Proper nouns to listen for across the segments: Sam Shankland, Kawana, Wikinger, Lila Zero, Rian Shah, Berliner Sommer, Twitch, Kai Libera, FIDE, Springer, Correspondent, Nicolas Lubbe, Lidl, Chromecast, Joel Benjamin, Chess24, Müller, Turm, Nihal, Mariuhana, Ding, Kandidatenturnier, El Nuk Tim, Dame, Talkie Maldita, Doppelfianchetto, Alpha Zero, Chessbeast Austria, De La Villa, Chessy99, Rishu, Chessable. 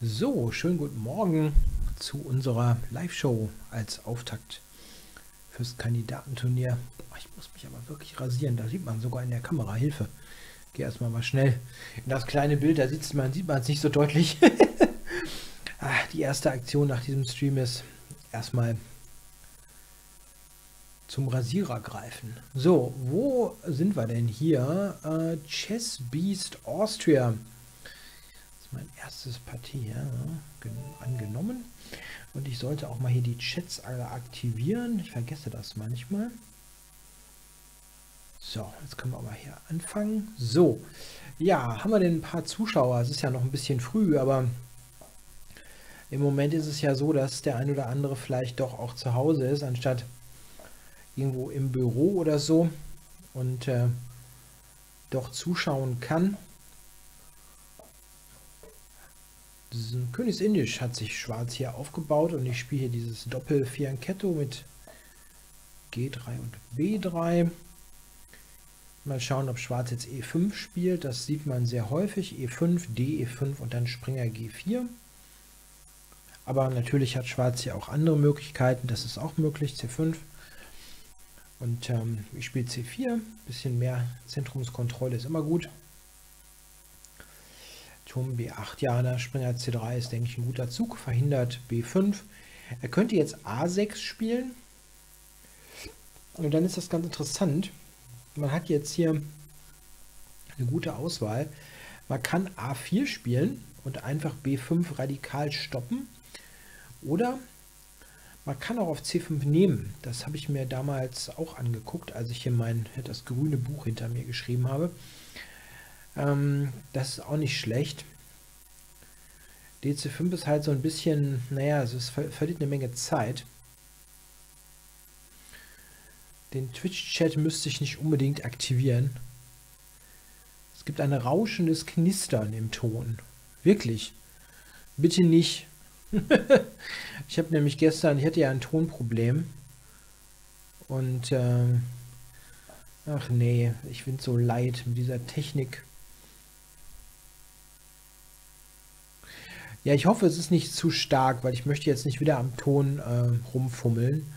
So, schönen guten Morgen zu unserer Live-Show als Auftakt fürs Kandidatenturnier. Ich muss mich aber wirklich rasieren, da sieht man sogar in der Kamera. Hilfe. Ich gehe erstmal mal schnell in das kleine Bild, da sieht man es nicht so deutlich. Die erste Aktion nach diesem Stream ist erstmal zum Rasierer greifen. So, wo sind wir denn hier? Chessbeast Austria. Mein erstes Partie, ja, angenommen. Und ich sollte auch mal hier die Chats alle aktivieren. Ich vergesse das manchmal. So, jetzt können wir aber hier anfangen. So, ja, haben wir denn ein paar Zuschauer? Es ist ja noch ein bisschen früh, aber im Moment ist es ja so, dass der ein oder andere vielleicht doch auch zu Hause ist, anstatt irgendwo im Büro oder so und doch zuschauen kann. Königsindisch hat sich schwarz hier aufgebaut und ich spiele hier dieses Doppelfianchetto mit G3 und B3. Mal schauen, ob schwarz jetzt E5 spielt. Das sieht man sehr häufig. E5, D, E5 und dann Springer G4. Aber natürlich hat schwarz hier auch andere Möglichkeiten. Das ist auch möglich. C5. Und ich spiele C4. Ein bisschen mehr Zentrumskontrolle ist immer gut. Turm B8, ja, der Springer C3 ist, denke ich, ein guter Zug, verhindert B5. Er könnte jetzt A6 spielen. Und dann ist das ganz interessant. Man hat jetzt hier eine gute Auswahl. Man kann A4 spielen und einfach B5 radikal stoppen. Oder man kann auch auf C5 nehmen. Das habe ich mir damals auch angeguckt, als ich hier das grüne Buch hinter mir geschrieben habe. Das ist auch nicht schlecht. DC5 ist halt so ein bisschen, naja, es verliert eine Menge Zeit. Den Twitch-Chat müsste ich nicht unbedingt aktivieren. Es gibt ein rauschendes Knistern im Ton. Wirklich. Bitte nicht. Ich habe nämlich gestern, ich hatte ja ein Tonproblem. Und, ach nee, ich bin so leid mit dieser Technik. Ja, ich hoffe, es ist nicht zu stark, weil ich möchte jetzt nicht wieder am Ton rumfummeln.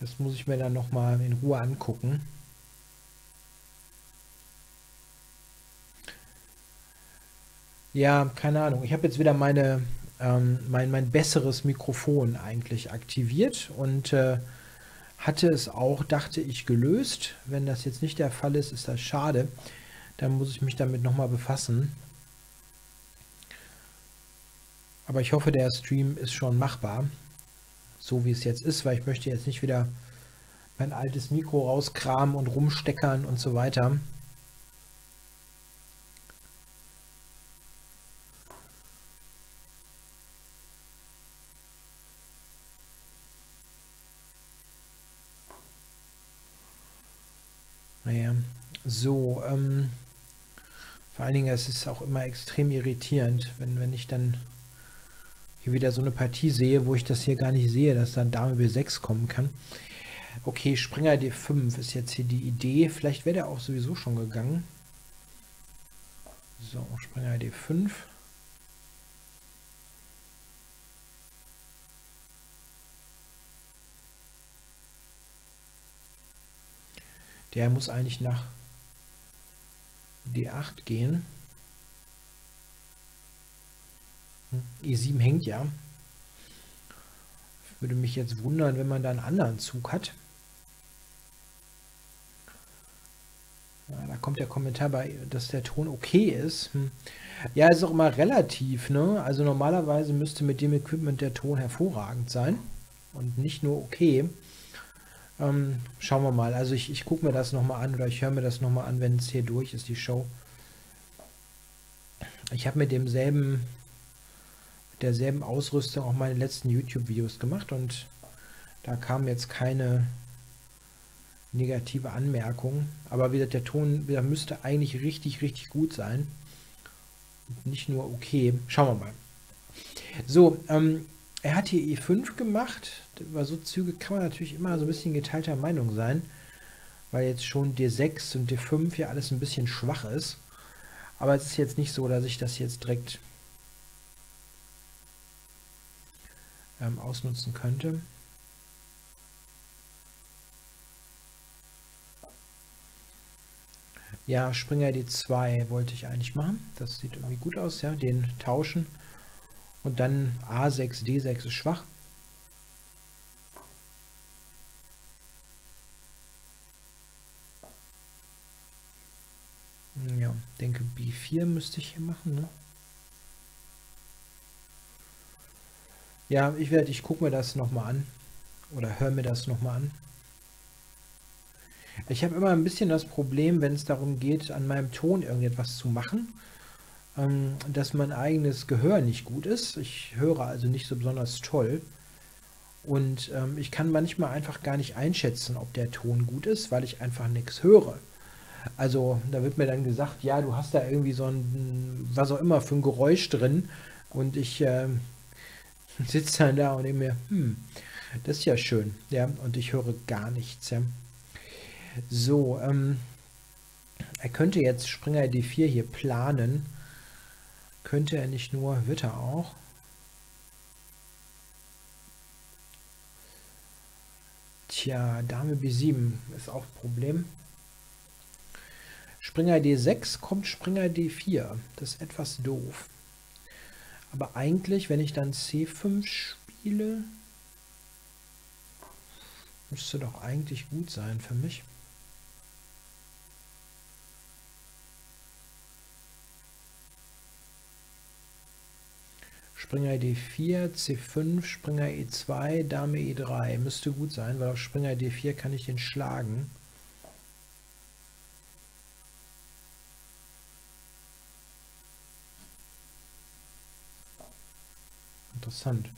Das muss ich mir dann nochmal in Ruhe angucken. Ja, keine Ahnung. Ich habe jetzt wieder mein besseres Mikrofon eigentlich aktiviert und hatte es auch, dachte ich, gelöst. Wenn das jetzt nicht der Fall ist, ist das schade. Dann muss ich mich damit nochmal befassen. Aber ich hoffe, der Stream ist schon machbar, so wie es jetzt ist, weil ich möchte jetzt nicht wieder mein altes Mikro rauskramen und rumsteckern und so weiter. Naja, so, vor allen Dingen, es ist auch immer extrem irritierend, wenn ich dann hier wieder so eine Partie sehe, wo ich das hier gar nicht sehe, dass dann Dame B6 kommen kann. Okay, Springer D5 ist jetzt hier die Idee. Vielleicht wäre der auch sowieso schon gegangen. So, Springer D5. Der muss eigentlich nach D8 gehen. E7 hängt ja. Ich würde mich jetzt wundern, wenn man da einen anderen Zug hat. Ja, da kommt der Kommentar bei, dass der Ton okay ist. Ja, ist auch immer relativ, ne? Also normalerweise müsste mit dem Equipment der Ton hervorragend sein und nicht nur okay. Schauen wir mal. Also ich gucke mir das nochmal an oder ich höre mir das nochmal an, wenn es hier durch ist, die Show. Ich habe mit derselben Ausrüstung auch meine letzten YouTube-Videos gemacht und da kam jetzt keine negative Anmerkung. Aber wieder der Ton, der müsste eigentlich richtig, richtig gut sein. Und nicht nur okay. Schauen wir mal. So, er hat hier E5 gemacht. Über so Züge kann man natürlich immer so ein bisschen geteilter Meinung sein, weil jetzt schon D6 und D5 hier alles ein bisschen schwach ist. Aber es ist jetzt nicht so, dass ich das jetzt direkt ausnutzen könnte. Ja, Springer D2 wollte ich eigentlich machen. Das sieht irgendwie gut aus, ja. Den tauschen. Und dann A6, D6 ist schwach. Ja, denke B4 müsste ich hier machen, ne? Ja, ich gucke mir das nochmal an. Oder höre mir das nochmal an. Ich habe immer ein bisschen das Problem, wenn es darum geht, an meinem Ton irgendetwas zu machen, dass mein eigenes Gehör nicht gut ist. Ich höre also nicht so besonders toll. Und ich kann manchmal einfach gar nicht einschätzen, ob der Ton gut ist, weil ich einfach nichts höre. Also da wird mir dann gesagt, ja, du hast da irgendwie so ein, was auch immer, für ein Geräusch drin. Und ich sitze dann da und denke mir, das ist ja schön. Ja, und ich höre gar nichts, ja. So, er könnte jetzt Springer D4 hier planen. Könnte er nicht nur, wird er auch. Tja, Dame B7 ist auch ein Problem. Springer D6 kommt Springer D4. Das ist etwas doof. Aber eigentlich, wenn ich dann C5 spiele, müsste doch eigentlich gut sein für mich. Springer D4, C5, Springer E2, Dame E3. Müsste gut sein, weil auf Springer D4 kann ich den schlagen. Interessant.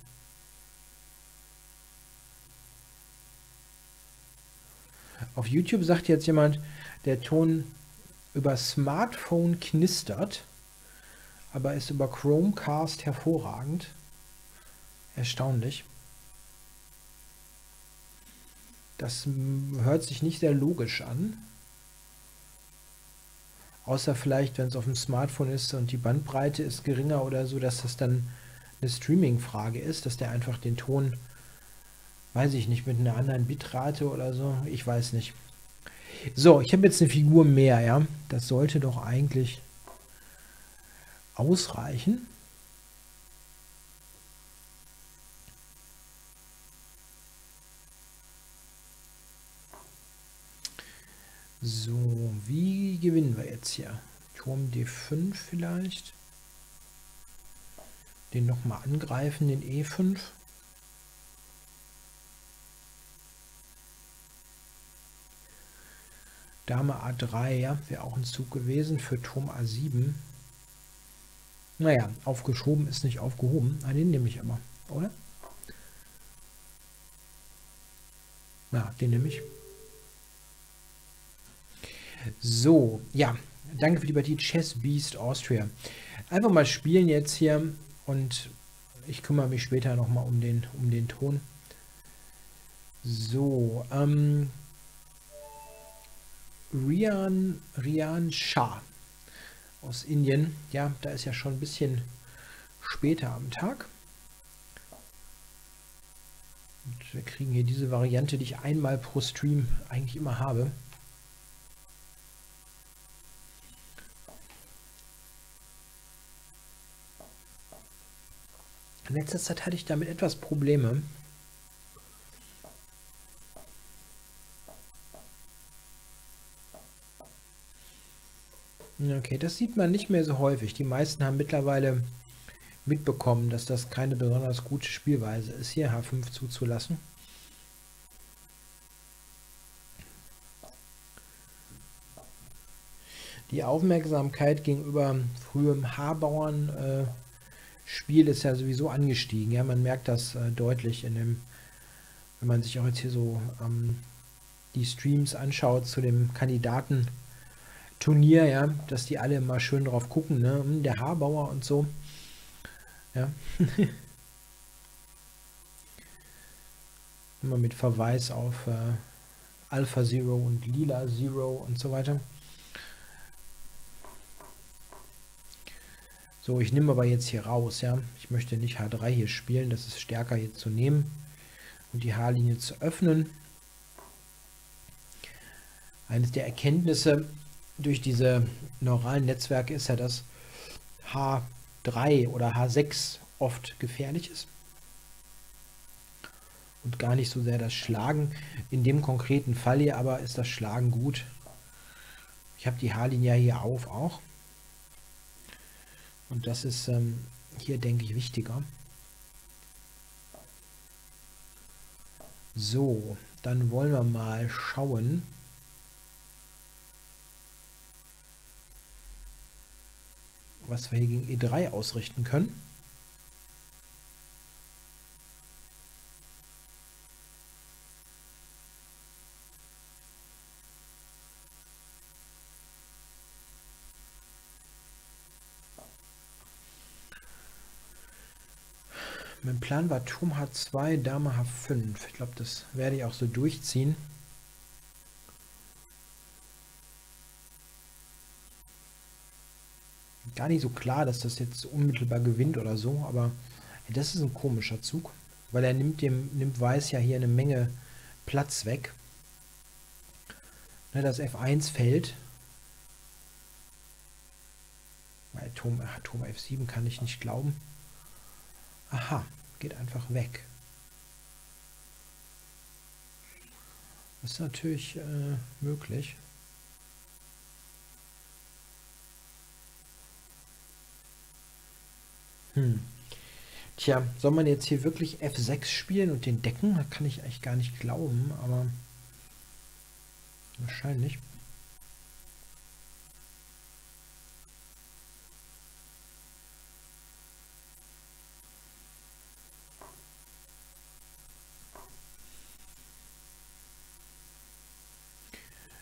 Auf YouTube sagt jetzt jemand, der Ton über Smartphone knistert, aber ist über Chromecast hervorragend. Erstaunlich. Das hört sich nicht sehr logisch an. Außer vielleicht, wenn es auf dem Smartphone ist und die Bandbreite ist geringer oder so, dass das dann eine Streaming-Frage ist, dass der einfach den Ton, weiß ich nicht, mit einer anderen Bitrate oder so, ich weiß nicht. So, ich habe jetzt eine Figur mehr, ja. Das sollte doch eigentlich ausreichen. So, wie gewinnen wir jetzt hier? Turm D5 vielleicht. Den nochmal angreifen, den E5. Dame A3, ja, wäre auch ein Zug gewesen für Turm A7. Naja, aufgeschoben ist nicht aufgehoben. Ah, den nehme ich aber, oder? Na, den nehme ich. So, ja, danke für die Partie Chessbeast Austria. Einfach mal spielen jetzt hier und ich kümmere mich später nochmal um den Ton. So, Rian Shah aus Indien. Ja, da ist ja schon ein bisschen später am Tag. Und wir kriegen hier diese Variante, die ich einmal pro Stream eigentlich immer habe. In letzter Zeit hatte ich damit etwas Probleme. Okay, das sieht man nicht mehr so häufig. Die meisten haben mittlerweile mitbekommen, dass das keine besonders gute Spielweise ist, hier H5 zuzulassen. Die Aufmerksamkeit gegenüber frühem H-Bauern-Spiel ist ja sowieso angestiegen. Ja, man merkt das deutlich, wenn man sich auch jetzt hier so die Streams anschaut zu dem Kandidaten Turnier, ja, dass die alle mal schön drauf gucken, ne? Der Haarbauer und so. Ja. Immer mit Verweis auf Alpha Zero und Lila Zero und so weiter. So, ich nehme aber jetzt hier raus, ja. Ich möchte nicht H3 hier spielen, das ist stärker hier zu nehmen und die H-Linie zu öffnen. Eines der Erkenntnisse durch diese neuralen Netzwerke ist ja, dass H3 oder H6 oft gefährlich ist und gar nicht so sehr das Schlagen. In dem konkreten Fall hier aber ist das Schlagen gut. Ich habe die H-Linie hier auf auch und das ist hier, denke ich, wichtiger. So, dann wollen wir mal schauen. Was wir hier gegen E3 ausrichten können. Mein Plan war Turm H2, Dame H5. Ich glaube, das werde ich auch so durchziehen. Gar nicht so klar, dass das jetzt unmittelbar gewinnt oder so, aber das ist ein komischer Zug, weil er nimmt Weiß ja hier eine Menge Platz weg. Ne, das F1 fällt. Weil Turm F7 kann ich nicht glauben. Aha, geht einfach weg. Das ist natürlich möglich. Tja, soll man jetzt hier wirklich F6 spielen und den decken? Das kann ich eigentlich gar nicht glauben, aber wahrscheinlich.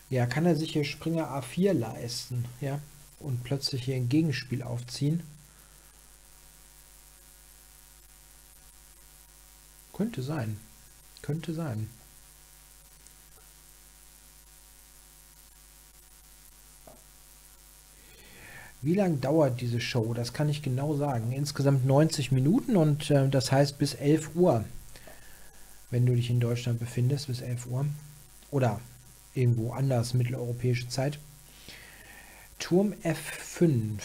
Ja, kann er sich hier Springer A4 leisten, ja, und plötzlich hier ein Gegenspiel aufziehen? Könnte sein. Könnte sein. Wie lange dauert diese Show? Das kann ich genau sagen. Insgesamt 90 Minuten und das heißt bis 11 Uhr. Wenn du dich in Deutschland befindest, bis 11 Uhr. Oder irgendwo anders, mitteleuropäische Zeit. Turm F5.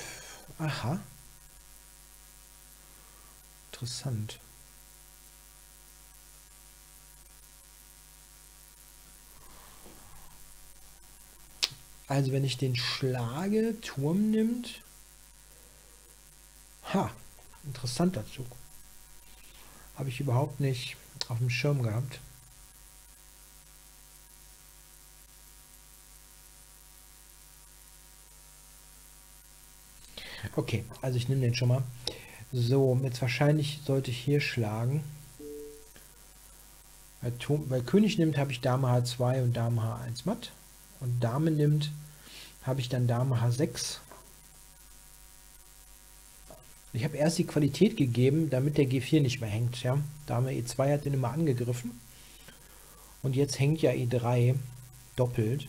Aha. Interessant. Also wenn ich den schlage, Turm nimmt. Ha, interessanter Zug. Habe ich überhaupt nicht auf dem Schirm gehabt. Okay, also ich nehme den schon mal. So, jetzt wahrscheinlich sollte ich hier schlagen. Weil König nimmt, habe ich Dame H2 und Dame H1 matt. Und Dame nimmt, habe ich dann Dame H6. Ich habe erst die Qualität gegeben, damit der G4 nicht mehr hängt. Ja? Dame E2 hat den immer angegriffen. Und jetzt hängt ja E3 doppelt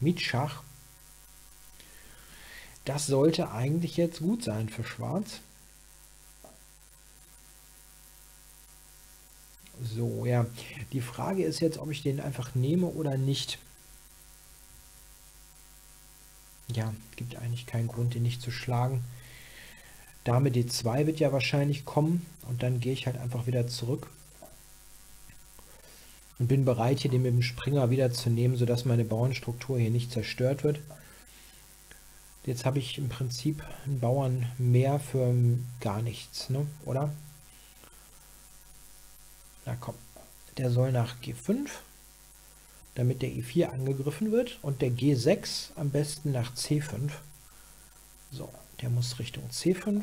mit Schach. Das sollte eigentlich jetzt gut sein für Schwarz. So, ja. Die Frage ist jetzt, ob ich den einfach nehme oder nicht. Ja, gibt eigentlich keinen Grund, den nicht zu schlagen. Dame D2 wird ja wahrscheinlich kommen und dann gehe ich halt einfach wieder zurück und bin bereit, hier den mit dem Springer wieder zu nehmen, sodass meine Bauernstruktur hier nicht zerstört wird. Jetzt habe ich im Prinzip einen Bauern mehr für gar nichts, ne? Oder? Na komm, der soll nach G5, damit der E4 angegriffen wird und der G6 am besten nach C5. So, der muss Richtung C5.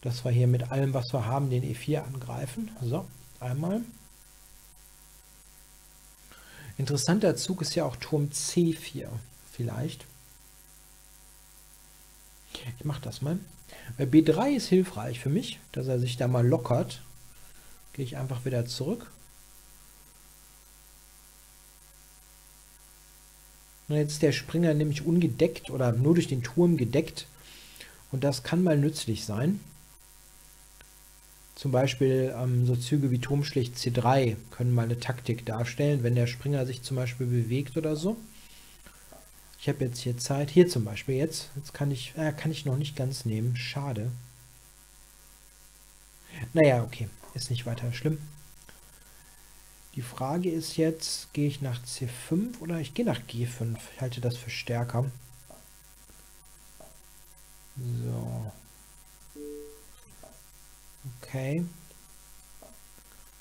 Dass wir hier mit allem, was wir haben, den E4 angreifen. So, einmal. Interessanter Zug ist ja auch Turm C4 vielleicht. Ich mache das mal. B3 ist hilfreich für mich, dass er sich da mal lockert. Gehe ich einfach wieder zurück. Jetzt ist der Springer nämlich ungedeckt oder nur durch den Turm gedeckt Und das kann mal nützlich sein. Zum Beispiel so Züge wie Turm schlägt C3 können mal eine Taktik darstellen, wenn der Springer sich zum Beispiel bewegt oder so. Ich habe jetzt hier Zeit. Hier zum Beispiel jetzt. Jetzt kann ich noch nicht ganz nehmen. Schade. Naja, okay. Ist nicht weiter schlimm. Die Frage ist jetzt, gehe ich nach C5 oder ich gehe nach G5. Ich halte das für stärker. So. Okay.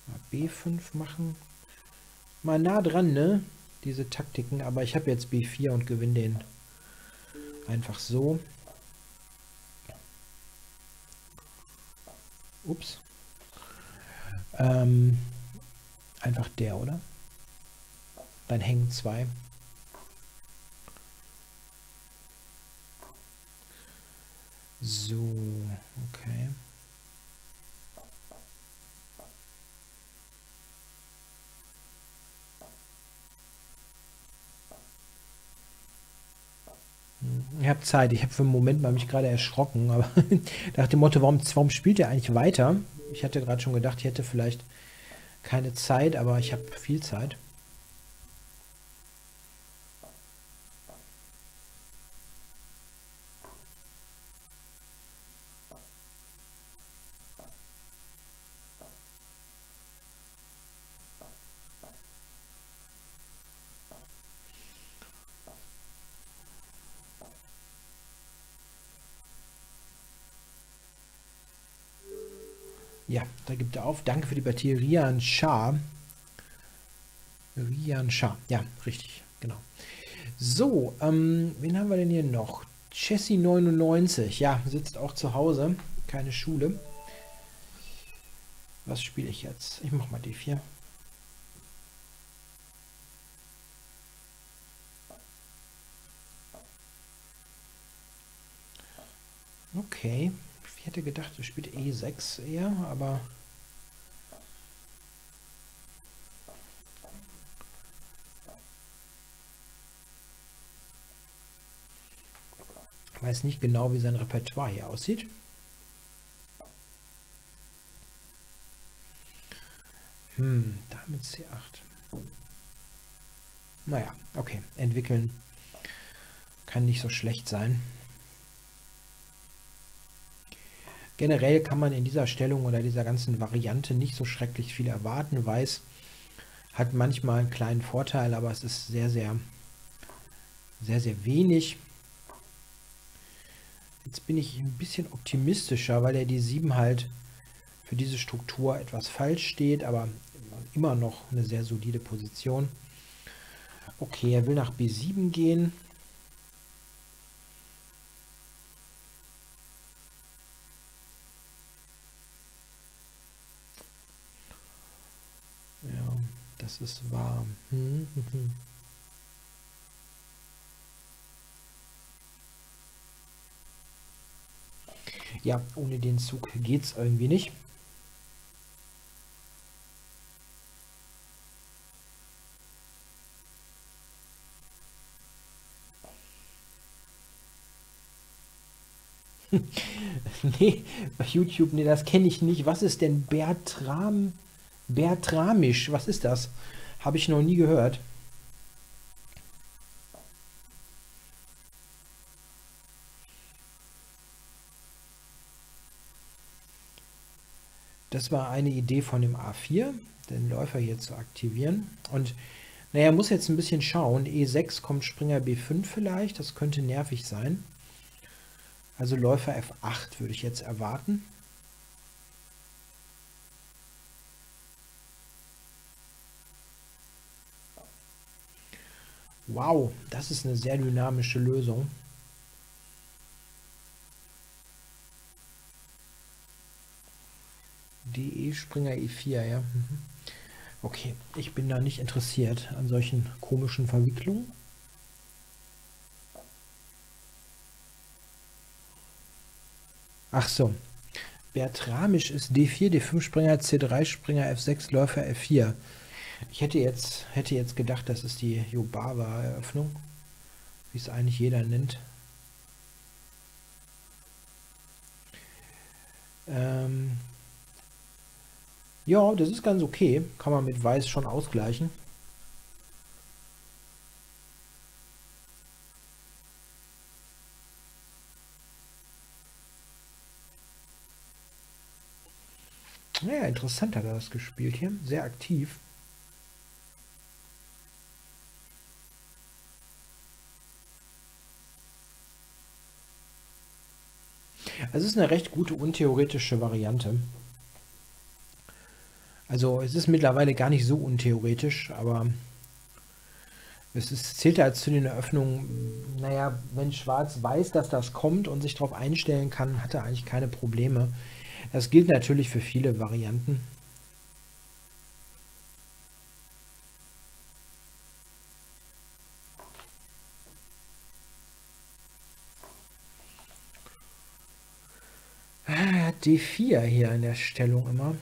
Mal B5 machen. Mal nah dran, ne? Diese Taktiken. Aber ich habe jetzt B4 und gewinne den. Einfach so. Ups. Einfach der, oder? Dann hängen zwei. So. Okay. Ich habe Zeit. Ich habe für einen Moment mal mich gerade erschrocken, aber nach dem Motto, warum spielt er eigentlich weiter? Ich hatte gerade schon gedacht, ich hätte vielleicht keine Zeit, aber ich habe viel Zeit. Ja, da gibt er auf. Danke für die Partie, Rian Shah. Rian Shah, ja, richtig, genau. So, wen haben wir denn hier noch? Chessy99, ja, sitzt auch zu Hause, keine Schule. Was spiele ich jetzt? Ich mache mal D4. Okay. Ich hätte gedacht, er spielt E6 eher, aber ich weiß nicht genau, wie sein Repertoire hier aussieht. Damit C8. Naja, okay, entwickeln kann nicht so schlecht sein. Generell kann man in dieser Stellung oder dieser ganzen Variante nicht so schrecklich viel erwarten. Weiß hat manchmal einen kleinen Vorteil, aber es ist sehr, sehr wenig. Jetzt bin ich ein bisschen optimistischer, weil der D7 halt für diese Struktur etwas falsch steht, aber immer noch eine sehr solide Position. Okay, er will nach B7 gehen. Es ist warm. Ja, ohne den Zug geht es irgendwie nicht. Nee, bei YouTube, nee, das kenne ich nicht. Was ist denn Bertramisch, was ist das? Habe ich noch nie gehört. Das war eine Idee von dem A4, den Läufer hier zu aktivieren. Und naja, muss jetzt ein bisschen schauen. E6 kommt Springer B5 vielleicht, das könnte nervig sein. Also Läufer F8 würde ich jetzt erwarten. Wow, das ist eine sehr dynamische Lösung. DE Springer E4, ja. Okay, ich bin da nicht interessiert an solchen komischen Verwicklungen. Ach so. Bertramisch ist D4, D5 Springer, C3 Springer, F6 Läufer F4. Ich hätte jetzt gedacht, das ist die Jobava-Eröffnung, wie es eigentlich jeder nennt. Ja, das ist ganz okay. Kann man mit Weiß schon ausgleichen. Naja, interessant hat er das gespielt hier. Sehr aktiv. Es ist eine recht gute untheoretische Variante. Also es ist mittlerweile gar nicht so untheoretisch, aber es ist, zählt als zu den Eröffnungen, naja, wenn Schwarz weiß, dass das kommt und sich darauf einstellen kann, hat er eigentlich keine Probleme. Das gilt natürlich für viele Varianten. D4 hier in der Stellung immer.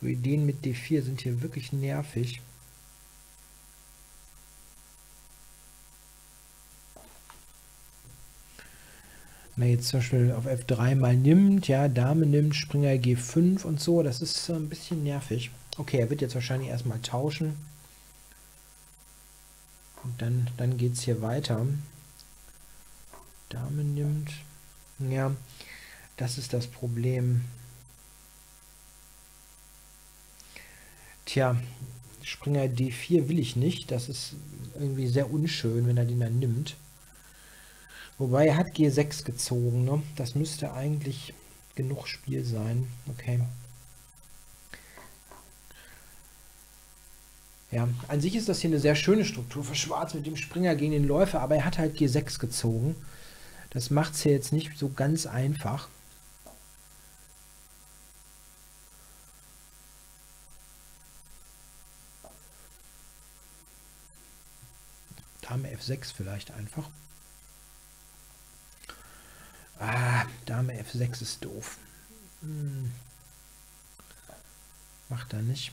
So, Ideen mit D4 sind hier wirklich nervig. Man jetzt zum Beispiel auf F3 mal nimmt, ja, Dame nimmt, Springer G5 und so, das ist ein bisschen nervig. Okay, er wird jetzt wahrscheinlich erstmal tauschen. Und dann geht es hier weiter. Dame nimmt. Ja, das ist das Problem. Tja, Springer D4 will ich nicht. Das ist irgendwie sehr unschön, wenn er den dann nimmt. Wobei, er hat G6 gezogen, ne? Das müsste eigentlich genug Spiel sein. Okay. Ja, an sich ist das hier eine sehr schöne Struktur für Schwarz mit dem Springer gegen den Läufer, aber er hat halt G6 gezogen. Das macht es hier jetzt nicht so ganz einfach. Dame F6 vielleicht einfach. Ah, Dame F6 ist doof. Macht er nicht.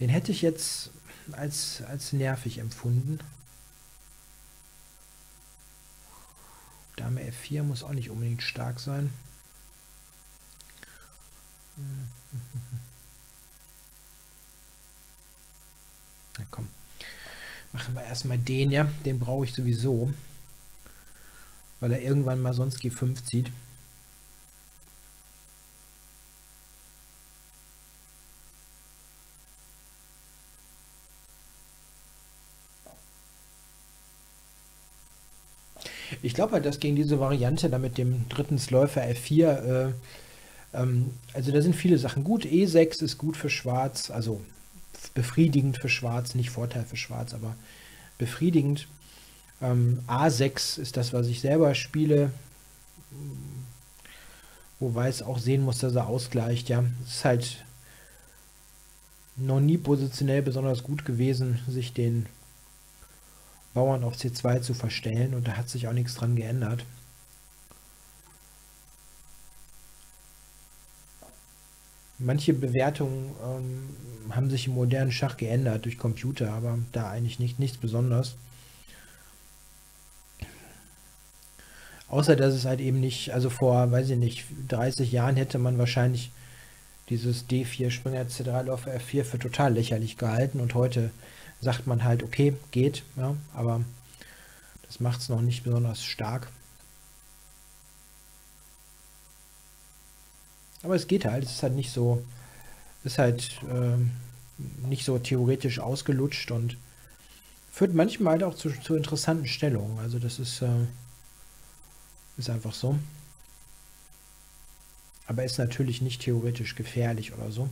Den hätte ich jetzt als nervig empfunden. Dame F4 muss auch nicht unbedingt stark sein. Na komm. Machen wir erstmal den, ja. Den brauche ich sowieso, weil er irgendwann mal sonst G5 zieht. Ich glaube halt, dass gegen diese Variante da mit dem drittens Läufer F4, also da sind viele Sachen gut. E6 ist gut für Schwarz, also befriedigend für Schwarz, nicht Vorteil für Schwarz, aber befriedigend. A6 ist das, was ich selber spiele, wo Weiß auch sehen muss, dass er ausgleicht. Ja, es ist halt noch nie positionell besonders gut gewesen, sich den Bauern auf C2 zu verstellen, und da hat sich auch nichts dran geändert. Manche Bewertungen haben sich im modernen Schach geändert durch Computer, aber da eigentlich nichts Besonderes. Außer, dass es halt eben nicht, also vor, weiß ich nicht, 30 Jahren hätte man wahrscheinlich dieses D4 Springer C3 Läufer F4 für total lächerlich gehalten, und heute sagt man halt, okay, geht, ja, aber das macht es noch nicht besonders stark. Aber es geht halt, es ist halt nicht so, ist halt nicht so theoretisch ausgelutscht und führt manchmal halt auch zu interessanten Stellungen, also das ist... Ist einfach so. Aber ist natürlich nicht theoretisch gefährlich oder so.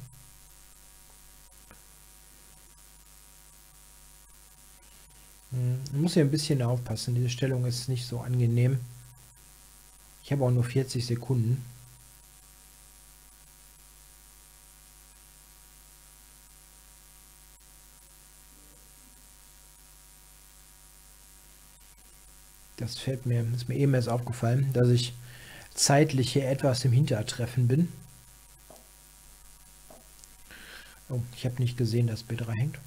Man muss hier ein bisschen aufpassen. Diese Stellung ist nicht so angenehm. Ich habe auch nur 40 Sekunden. Das ist mir eben erst aufgefallen, dass ich zeitlich hier etwas im Hintertreffen bin. Oh, ich habe nicht gesehen, dass B3 hängt.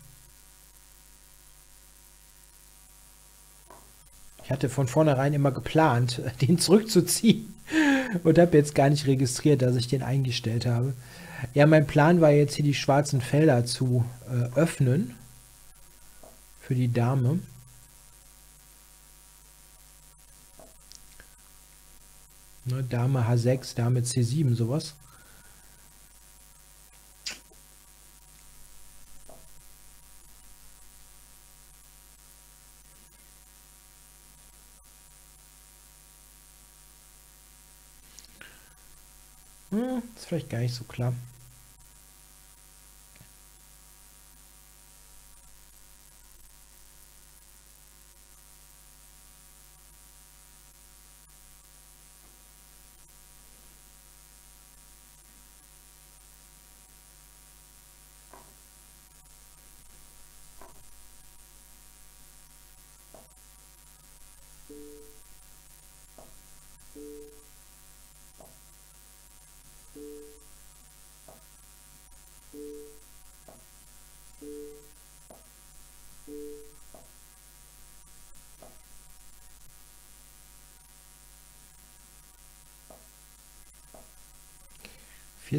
Ich hatte von vornherein immer geplant, den zurückzuziehen und habe jetzt gar nicht registriert, dass ich den eingestellt habe. Ja, mein Plan war jetzt hier die schwarzen Felder zu öffnen für die Dame. Ne, Dame H6, Dame C7, sowas. Ist vielleicht gar nicht so klar.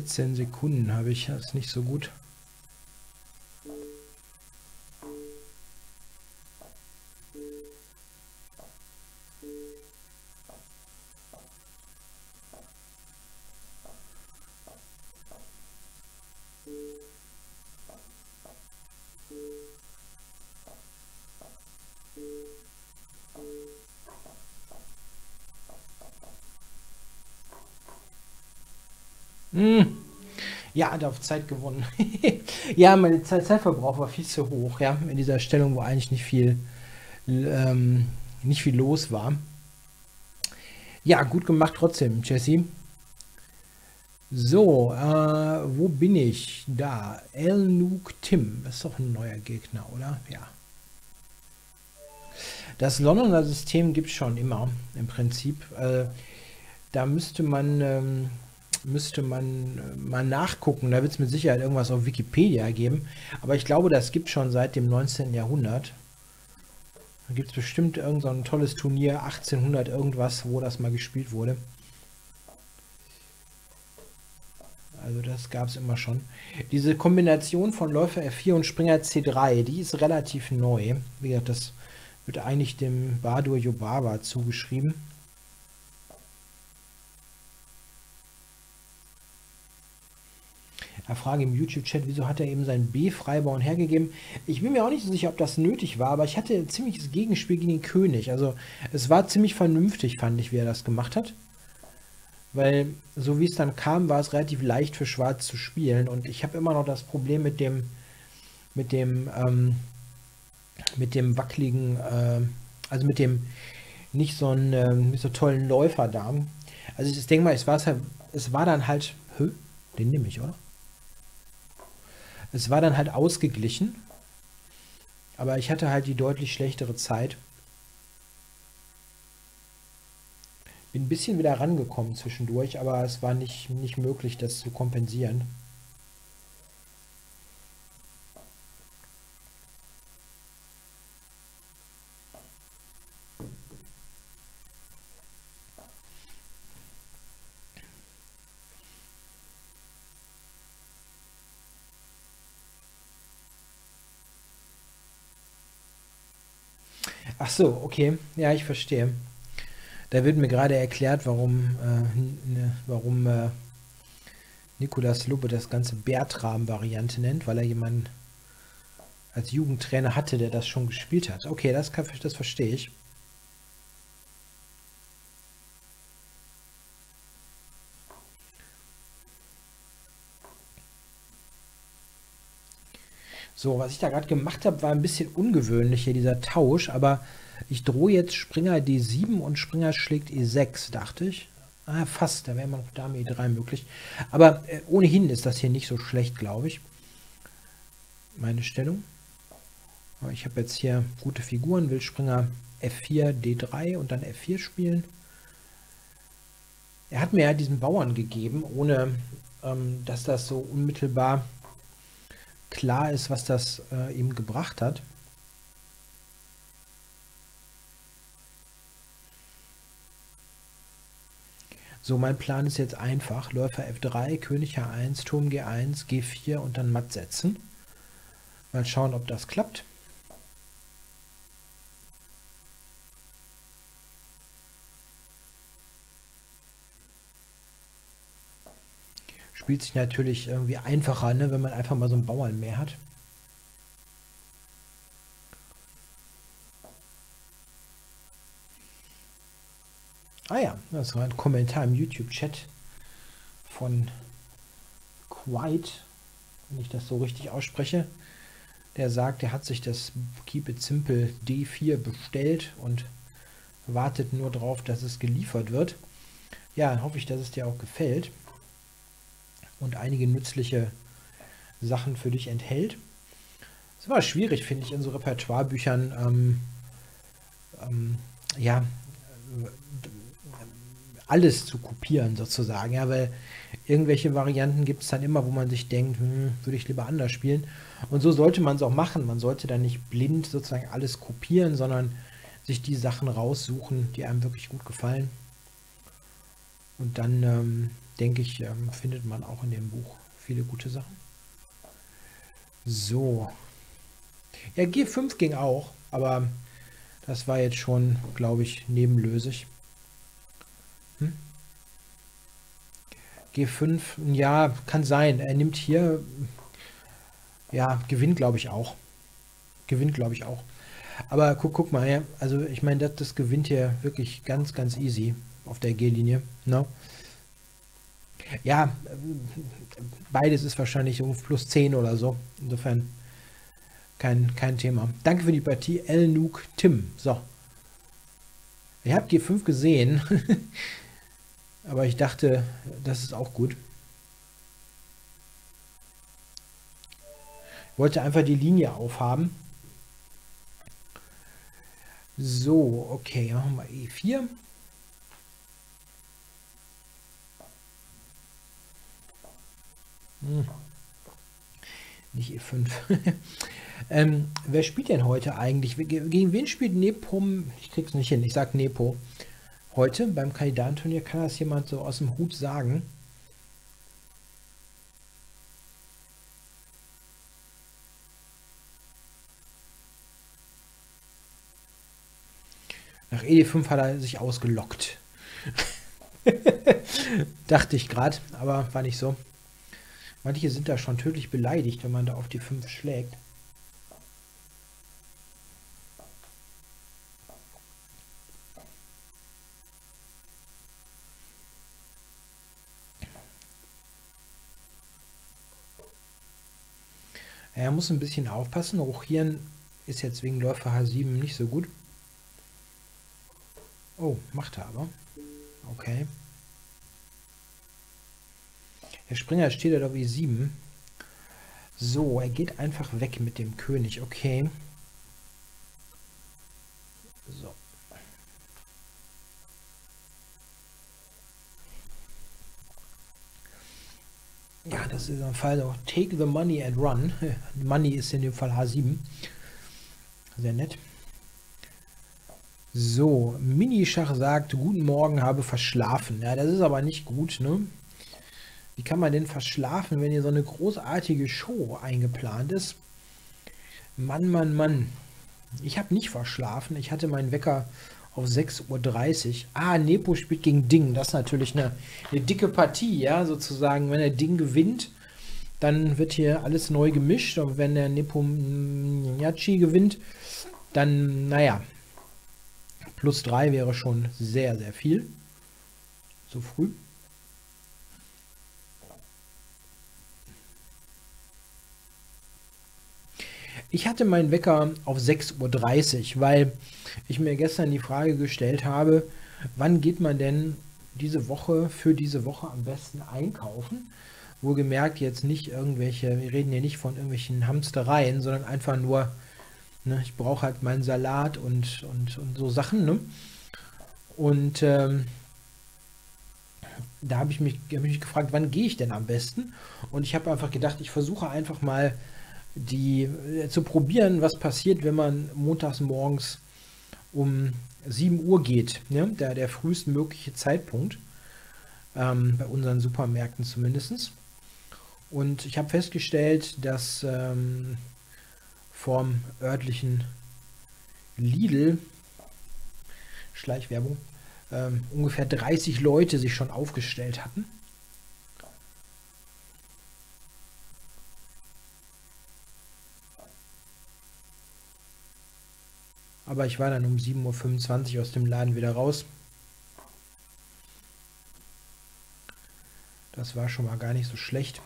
Sekunden habe ich, das ist nicht so gut. Ja, da auf Zeit gewonnen. Ja, mein Zeitverbrauch war viel zu hoch, ja, in dieser Stellung, wo eigentlich nicht viel los war. Ja, gut gemacht trotzdem, Chessy. So, wo bin ich? Da, El Nuk Tim. Das ist doch ein neuer Gegner, oder? Ja. Das Londoner System gibt es schon immer, im Prinzip. Da müsste man mal nachgucken. Da wird es mit Sicherheit irgendwas auf Wikipedia geben. Aber ich glaube, das gibt es schon seit dem 19. Jahrhundert. Da gibt es bestimmt irgend so ein tolles Turnier, 1800 irgendwas, wo das mal gespielt wurde. Also das gab es immer schon. Diese Kombination von Läufer F4 und Springer C3, die ist relativ neu. Wie gesagt, das wird eigentlich dem Badur Jobava zugeschrieben. Frage im YouTube-Chat, wieso hat er eben sein B-Freibauen hergegeben? Ich bin mir auch nicht so sicher, ob das nötig war, aber ich hatte ein ziemliches Gegenspiel gegen den König. Also es war ziemlich vernünftig, fand ich, wie er das gemacht hat. Weil so wie es dann kam, war es relativ leicht für Schwarz zu spielen. Und ich habe immer noch das Problem mit dem wackeligen, also mit dem nicht so tollen Läufer-Darm. Also ich denke mal, es war dann halt, den nehme ich, oder? Es war dann halt ausgeglichen, aber ich hatte halt die deutlich schlechtere Zeit. Bin ein bisschen wieder rangekommen zwischendurch, aber es war nicht möglich, das zu kompensieren. Ach so, okay. Ja, ich verstehe. Da wird mir gerade erklärt, warum Nicolas Lubbe das ganze Bertram-Variante nennt, weil er jemanden als Jugendtrainer hatte, der das schon gespielt hat. Okay, das verstehe ich. So, was ich da gerade gemacht habe, war ein bisschen ungewöhnlich hier, dieser Tausch, aber ich drohe jetzt Springer D7 und Springer schlägt E6, dachte ich. Ah, fast, da wäre man noch Dame E3 möglich. Aber ohnehin ist das hier nicht so schlecht, glaube ich. Meine Stellung. Ich habe jetzt hier gute Figuren, will Springer F4, D3 und dann F4 spielen. Er hat mir ja diesen Bauern gegeben, ohne dass das so unmittelbar klar ist, was das ihm gebracht hat. So, mein Plan ist jetzt einfach. Läufer F3, König H1, Turm G1, G4 und dann matt setzen. Mal schauen, ob das klappt. Spielt sich natürlich irgendwie einfacher, ne, wenn man einfach mal so einen Bauern mehr hat. Ah ja, das war ein Kommentar im YouTube-Chat von Quiet, wenn ich das so richtig ausspreche. Der sagt, er hat sich das Keep It Simple D4 bestellt und wartet nur darauf, dass es geliefert wird. Ja, dann hoffe ich, dass es dir auch gefällt und einige nützliche Sachen für dich enthält. Es war schwierig, finde ich, in so Repertoirebüchern ja, alles zu kopieren sozusagen, ja, weil irgendwelche Varianten gibt es dann immer, wo man sich denkt, würde ich lieber anders spielen. Und so sollte man es auch machen. Man sollte dann nicht blind sozusagen alles kopieren, sondern sich die Sachen raussuchen, die einem wirklich gut gefallen. Und dann denke ich, findet man auch in dem Buch viele gute Sachen. So. Ja, G5 ging auch, aber das war jetzt schon, glaube ich, nebenlösig. G5, ja, kann sein. Er nimmt hier, ja, gewinnt, glaube ich, auch. Gewinnt, glaube ich, auch. Aber guck mal, ja, also ich meine, das gewinnt hier wirklich ganz, ganz easy auf der G-Linie, ne? Ja, beides ist wahrscheinlich um plus 10 oder so. Insofern kein Thema. Danke für die Partie, El Nuk Tim. So. Ich habe G5 gesehen, aber ich dachte, das ist auch gut. Ich wollte einfach die Linie aufhaben. So, okay, machen wir E4. Hm. Nicht E5. Wer spielt denn heute eigentlich? Gegen wen spielt Nepom? Ich krieg's nicht hin, ich sag Nepo. Heute beim Kandidatenturnier, kann das jemand so aus dem Hut sagen? Nach ED5 hat er sich ausgelockt. Dachte ich gerade, aber war nicht so. Manche sind da schon tödlich beleidigt, wenn man da auf die 5 schlägt. Er muss ein bisschen aufpassen. Rochieren ist jetzt wegen Läufer H7 nicht so gut. Oh, macht er aber. Okay. Der Springer steht ja auf E7. So, er geht einfach weg mit dem König. Okay. So. Ja, das ist im Fall auch Take the Money and Run. Money ist in dem Fall H7. Sehr nett. So, Minischach sagt, guten Morgen, habe verschlafen. Ja, das ist aber nicht gut, ne? Wie kann man denn verschlafen, wenn hier so eine großartige Show eingeplant ist? Mann, Mann, Mann. Ich habe nicht verschlafen. Ich hatte meinen Wecker auf 6.30 Uhr. Ah, Nepo spielt gegen Ding. Das ist natürlich eine dicke Partie, ja, sozusagen. Wenn der Ding gewinnt, dann wird hier alles neu gemischt. Und wenn der Nepomniachtchi gewinnt, dann, naja, plus 3 wäre schon sehr, sehr viel. So früh. Ich hatte meinen Wecker auf 6.30 Uhr, weil ich mir gestern die Frage gestellt habe, wann geht man denn diese Woche für diese Woche am besten einkaufen? Wohlgemerkt jetzt nicht irgendwelche, wir reden hier nicht von irgendwelchen Hamstereien, sondern einfach nur, ne, ich brauche halt meinen Salat und so Sachen. Ne? Und da habe ich mich gefragt, wann gehe ich denn am besten? Und ich habe einfach gedacht, ich versuche einfach mal zu probieren, was passiert, wenn man montags morgens um 7 Uhr geht, ne? Der frühestmögliche Zeitpunkt, bei unseren Supermärkten zumindest. Und ich habe festgestellt, dass vom örtlichen Lidl, Schleichwerbung, ungefähr 30 Leute sich schon aufgestellt hatten. Aber ich war dann um 7:25 Uhr aus dem Laden wieder raus. Das war schon mal gar nicht so schlecht.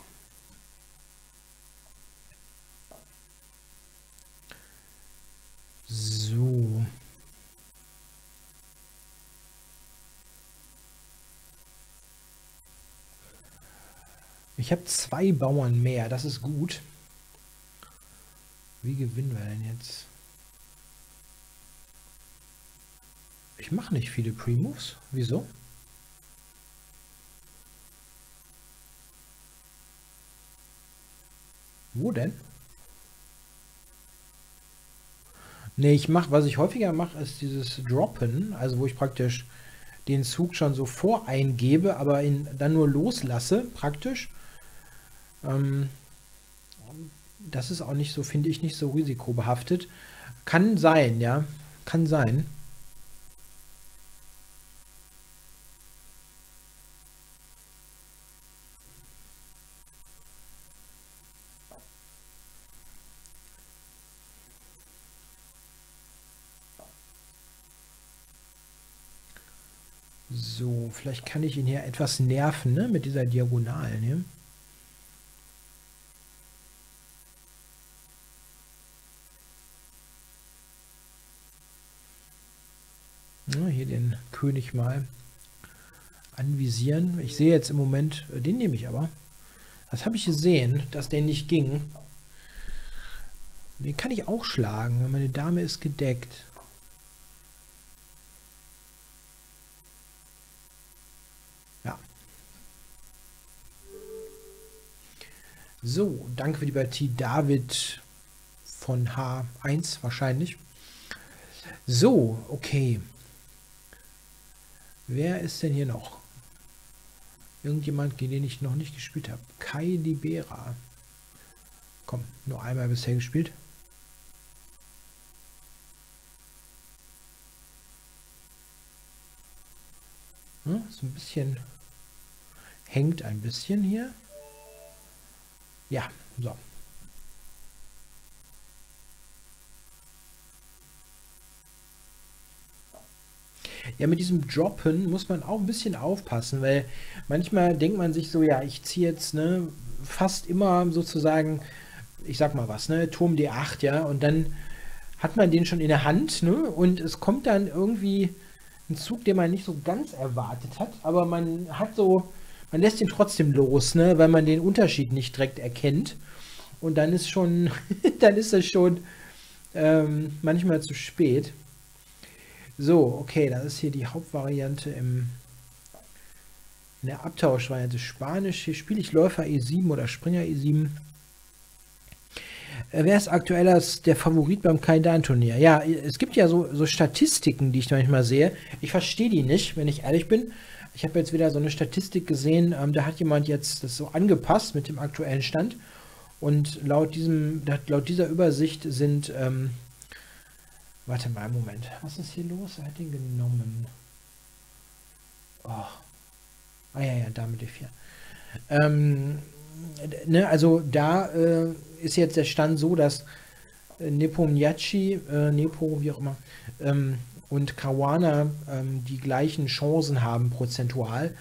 So. Ich habe 2 Bauern mehr, das ist gut. Wie gewinnen wir denn jetzt? Ich mache nicht viele Pre-Moves. Wieso? Wo denn? Ne, was ich häufiger mache, ist dieses Droppen, also wo ich praktisch den Zug schon so voreingebe, aber ihn dann nur loslasse, praktisch. Das ist auch nicht so, finde ich, nicht so risikobehaftet. Kann sein, ja. Kann sein. So, vielleicht kann ich ihn hier etwas nerven, ne? Mit dieser Diagonalen, ne? Ja, hier den König mal anvisieren. Ich sehe jetzt im Moment, den nehme ich aber. Das habe ich gesehen, dass der nicht ging. Den kann ich auch schlagen, weil meine Dame ist gedeckt. So, danke für die Partie, David von H1 wahrscheinlich. So, okay. Wer ist denn hier noch? Irgendjemand, gegen den ich noch nicht gespielt habe. Kai Libera. Komm, nur einmal bisher gespielt. Hm, so ein bisschen... Hängt ein bisschen hier. Ja, so. Ja, mit diesem Droppen muss man auch ein bisschen aufpassen, weil manchmal denkt man sich so, ja, ich ziehe jetzt, ne, fast immer sozusagen, ich sag mal was, ne, Turm D8, ja, und dann hat man den schon in der Hand, ne, und es kommt dann irgendwie ein Zug, den man nicht so ganz erwartet hat, aber man hat so... Man lässt ihn trotzdem los, ne, weil man den Unterschied nicht direkt erkennt. Und dann ist schon, dann ist es schon manchmal zu spät. So, okay, das ist hier die Hauptvariante in der Abtauschvariante Spanisch. Hier spiele ich Läufer E7 oder Springer E7. Wer ist aktuell als der Favorit beim Kandidatenturnier? Ja, es gibt ja so Statistiken, die ich manchmal sehe. Ich verstehe die nicht, wenn ich ehrlich bin. Ich habe jetzt wieder so eine Statistik gesehen, da hat jemand jetzt das so angepasst mit dem aktuellen Stand. Und laut dieser Übersicht sind, warte mal einen Moment, was ist hier los? Er hat den genommen. Oh. Ah ja, Dame D4. Ne, also da ist jetzt der Stand so, dass Nepomniachtchi, wie auch immer, und Kawana die gleichen Chancen haben prozentual,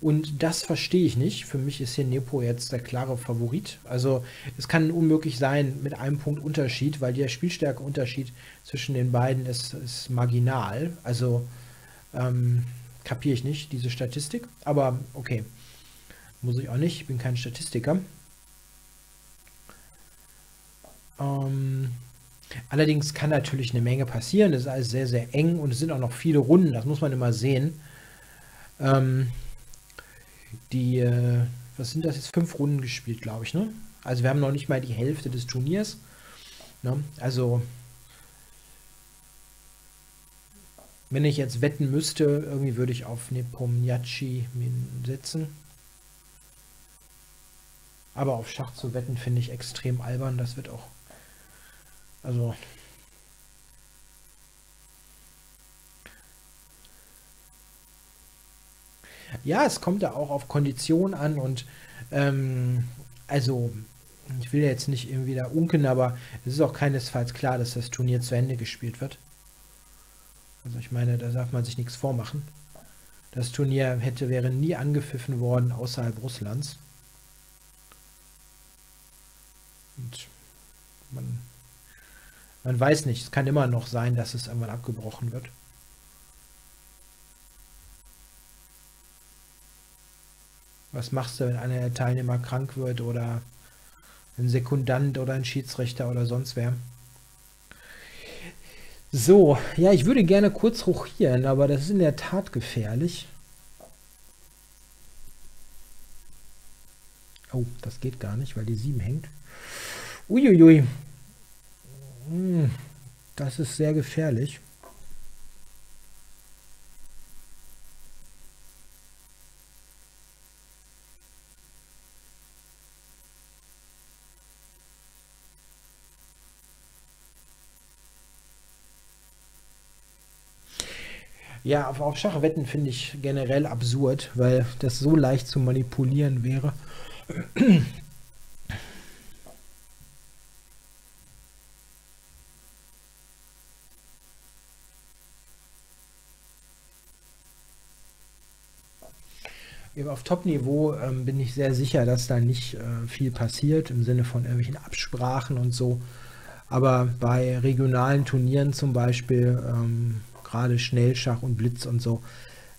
und das verstehe ich nicht. Für mich ist hier Nepo jetzt der klare Favorit. Also es kann unmöglich sein mit einem Punkt Unterschied, weil der Spielstärkeunterschied zwischen den beiden ist marginal. Also kapiere ich nicht, diese Statistik, aber okay, muss ich auch nicht, ich bin kein Statistiker. Allerdings kann natürlich eine Menge passieren, es ist alles sehr, sehr eng und es sind auch noch viele Runden, das muss man immer sehen. die, was sind das jetzt, 5 Runden gespielt, glaube ich, ne? Also wir haben noch nicht mal die Hälfte des Turniers, ne? Also wenn ich jetzt wetten müsste, irgendwie würde ich auf Nepomniachtchi setzen. Aber auf Schach zu wetten finde ich extrem albern. Das wird auch, also ja, es kommt da auch auf Kondition an und also ich will ja jetzt nicht irgendwie da unken, aber es ist auch keinesfalls klar, dass das Turnier zu Ende gespielt wird. Also ich meine, da darf man sich nichts vormachen. Das Turnier wäre nie angepfiffen worden außerhalb Russlands. Und man weiß nicht, es kann immer noch sein, dass es einmal abgebrochen wird. Was machst du, wenn einer der Teilnehmer krank wird oder ein Sekundant oder ein Schiedsrichter oder sonst wer? So, ja, ich würde gerne kurz ruchieren, aber das ist in der Tat gefährlich. Oh, das geht gar nicht, weil die 7 hängt. Uiuiui. Das ist sehr gefährlich. Ja, auf Schachwetten finde ich generell absurd, weil das so leicht zu manipulieren wäre. Eben auf Top-Niveau bin ich sehr sicher, dass da nicht viel passiert im Sinne von irgendwelchen Absprachen und so. Aber bei regionalen Turnieren zum Beispiel, gerade Schnellschach und Blitz und so,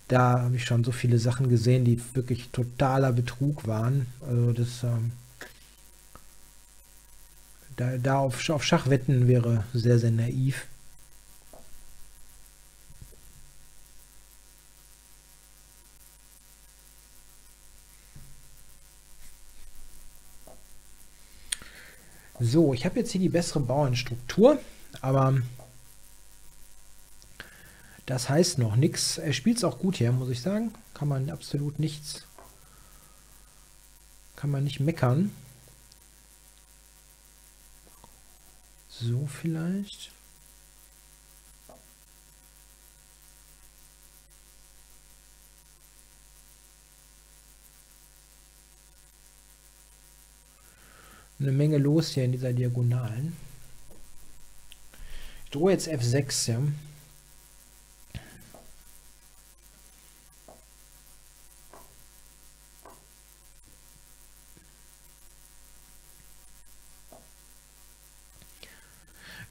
da habe ich schon so viele Sachen gesehen, die wirklich totaler Betrug waren. Also das da auf Schachwetten wäre sehr, sehr naiv. So, ich habe jetzt hier die bessere Bauernstruktur, aber das heißt noch nichts. Er spielt es auch gut hier, muss ich sagen. Kann man absolut nichts. Kann man nicht meckern. So vielleicht. Eine Menge los hier in dieser Diagonalen. Ich drohe jetzt F6, ja.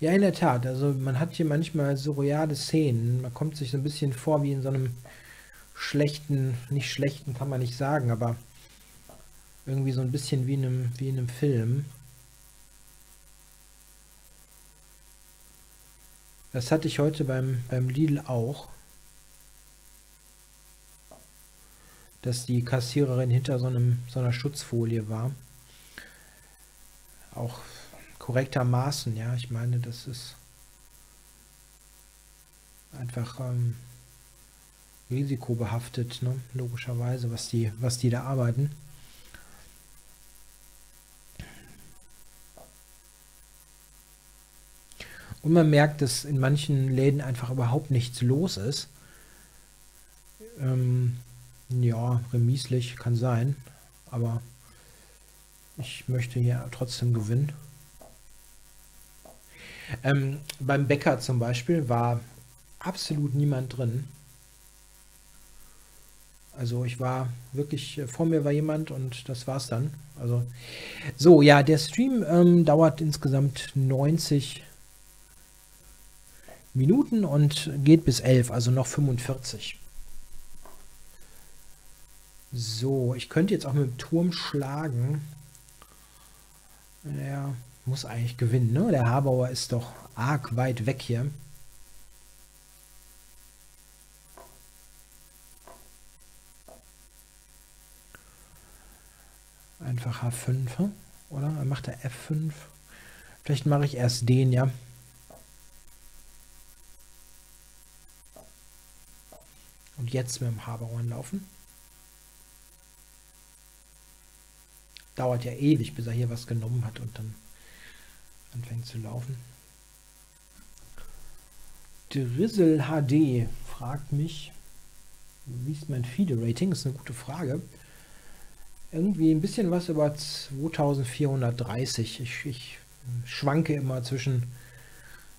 Ja, in der Tat. Also man hat hier manchmal surreale Szenen. Man kommt sich so ein bisschen vor wie in so einem schlechten, nicht schlechten kann man nicht sagen, aber irgendwie so ein bisschen wie in einem Film. Das hatte ich heute beim Lidl auch. Dass die Kassiererin hinter so einer Schutzfolie war. Auch korrektermaßen, ja, ich meine, das ist einfach risikobehaftet, ne? Logischerweise, was die da arbeiten. Und man merkt, dass in manchen Läden einfach überhaupt nichts los ist. Ja, remislich kann sein, aber ich möchte hier trotzdem gewinnen. Beim Bäcker zum Beispiel war absolut niemand drin. Also ich war wirklich, vor mir war jemand und das war's dann. Also so, ja, der Stream dauert insgesamt 90 Minuten und geht bis 11, also noch 45. So, ich könnte jetzt auch mit dem Turm schlagen. Ja. Muss eigentlich gewinnen, ne? Der Habauer ist doch arg weit weg hier. einfach H5, oder? Macht er F5? Vielleicht mache ich erst den, ja. Und jetzt mit dem H-Bauer anlaufen. Dauert ja ewig, bis er hier was genommen hat und dann anfängt zu laufen. Drizzle HD fragt mich, wie ist mein FIDE-Rating? Ist eine gute Frage. Irgendwie ein bisschen was über 2430. Ich schwanke immer zwischen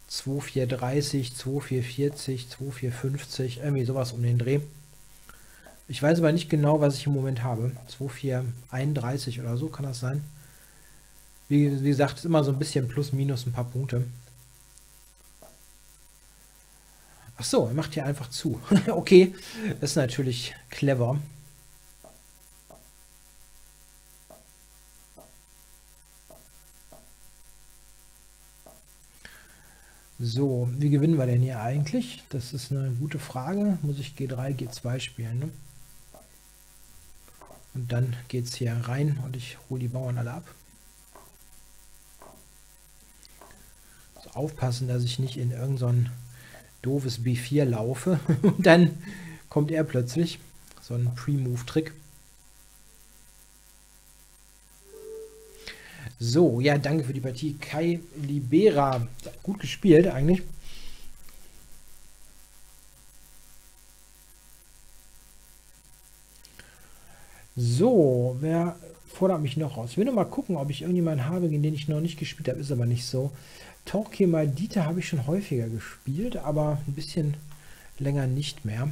2430, 2440, 2450, irgendwie sowas um den Dreh. Ich weiß aber nicht genau, was ich im Moment habe. 2431 oder so kann das sein. Wie gesagt, ist immer so ein bisschen plus, minus ein paar Punkte. Ach so, er macht hier einfach zu. Okay, das ist natürlich clever. So, wie gewinnen wir denn hier eigentlich? Das ist eine gute Frage. Muss ich G3, G2 spielen, ne? Und dann geht es hier rein und ich hole die Bauern alle ab. Also aufpassen, dass ich nicht in irgendein so ein doofes B4 laufe. Und dann kommt er plötzlich. So ein Pre-Move-Trick. So, ja, danke für die Partie. Kai Libera. Gut gespielt eigentlich. So, wer fordert mich noch raus? Ich will noch mal gucken, ob ich irgendjemanden habe, gegen den ich noch nicht gespielt habe. Ist aber nicht so. Talkie Maldita habe ich schon häufiger gespielt, aber ein bisschen länger nicht mehr.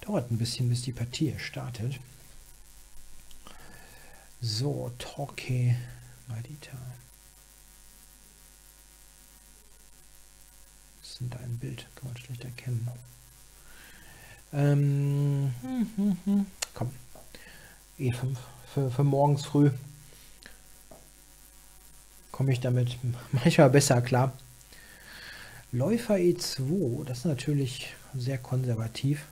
Dauert ein bisschen, bis die Partie startet. So, Talkie Maldita. Das sind da ein Bild, kann man schlecht erkennen. Komm, E5 für morgens früh komme ich damit manchmal besser klar. Läufer E2, das ist natürlich sehr konservativ.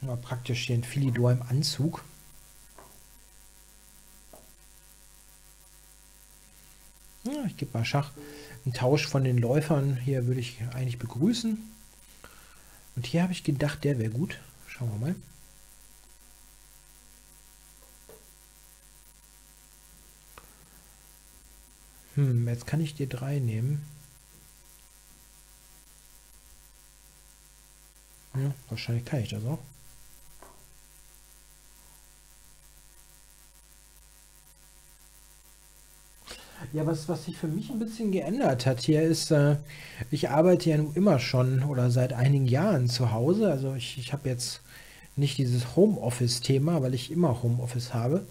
Mal praktisch hier ein Philidor im Anzug. Ja, ich gebe mal Schach. Ein Tausch von den Läufern hier würde ich eigentlich begrüßen. Und hier habe ich gedacht, der wäre gut. Schauen wir mal. Jetzt kann ich D3 nehmen. Ja, wahrscheinlich kann ich das auch. Ja, was sich für mich ein bisschen geändert hat hier ist, ich arbeite ja nun immer schon oder seit einigen Jahren zu Hause. Also ich habe jetzt nicht dieses Homeoffice-Thema, weil ich immer Homeoffice habe.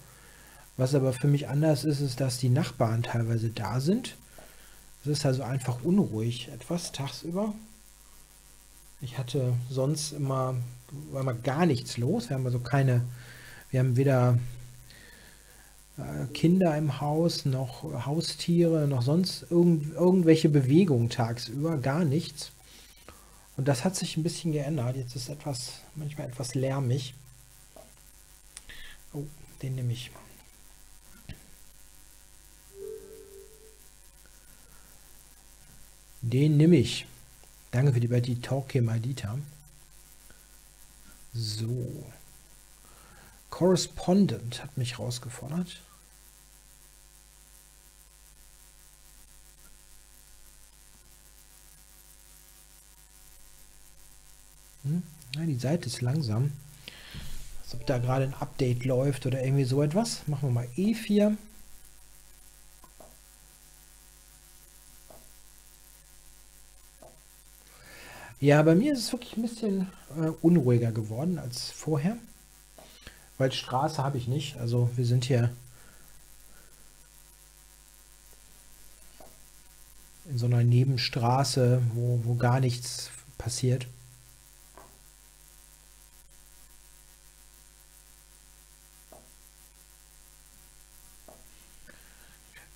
Was aber für mich anders ist, ist, dass die Nachbarn teilweise da sind. Es ist also einfach unruhig etwas tagsüber. Ich hatte sonst immer, war mal gar nichts los. Wir haben also wir haben weder Kinder im Haus, noch Haustiere, noch sonst irgendwelche Bewegungen tagsüber, gar nichts. Und das hat sich ein bisschen geändert. Jetzt ist manchmal etwas lärmig. Oh, den nehme ich. Den nehme ich. Danke für die Partie, Talkie Maldita. So. Correspondent hat mich rausgefordert. Ja, die Seite ist langsam. Als ob da gerade ein Update läuft oder irgendwie so etwas. Machen wir mal E4. Ja, bei mir ist es wirklich ein bisschen unruhiger geworden als vorher. Weil Straße habe ich nicht, also wir sind hier in so einer Nebenstraße, wo gar nichts passiert.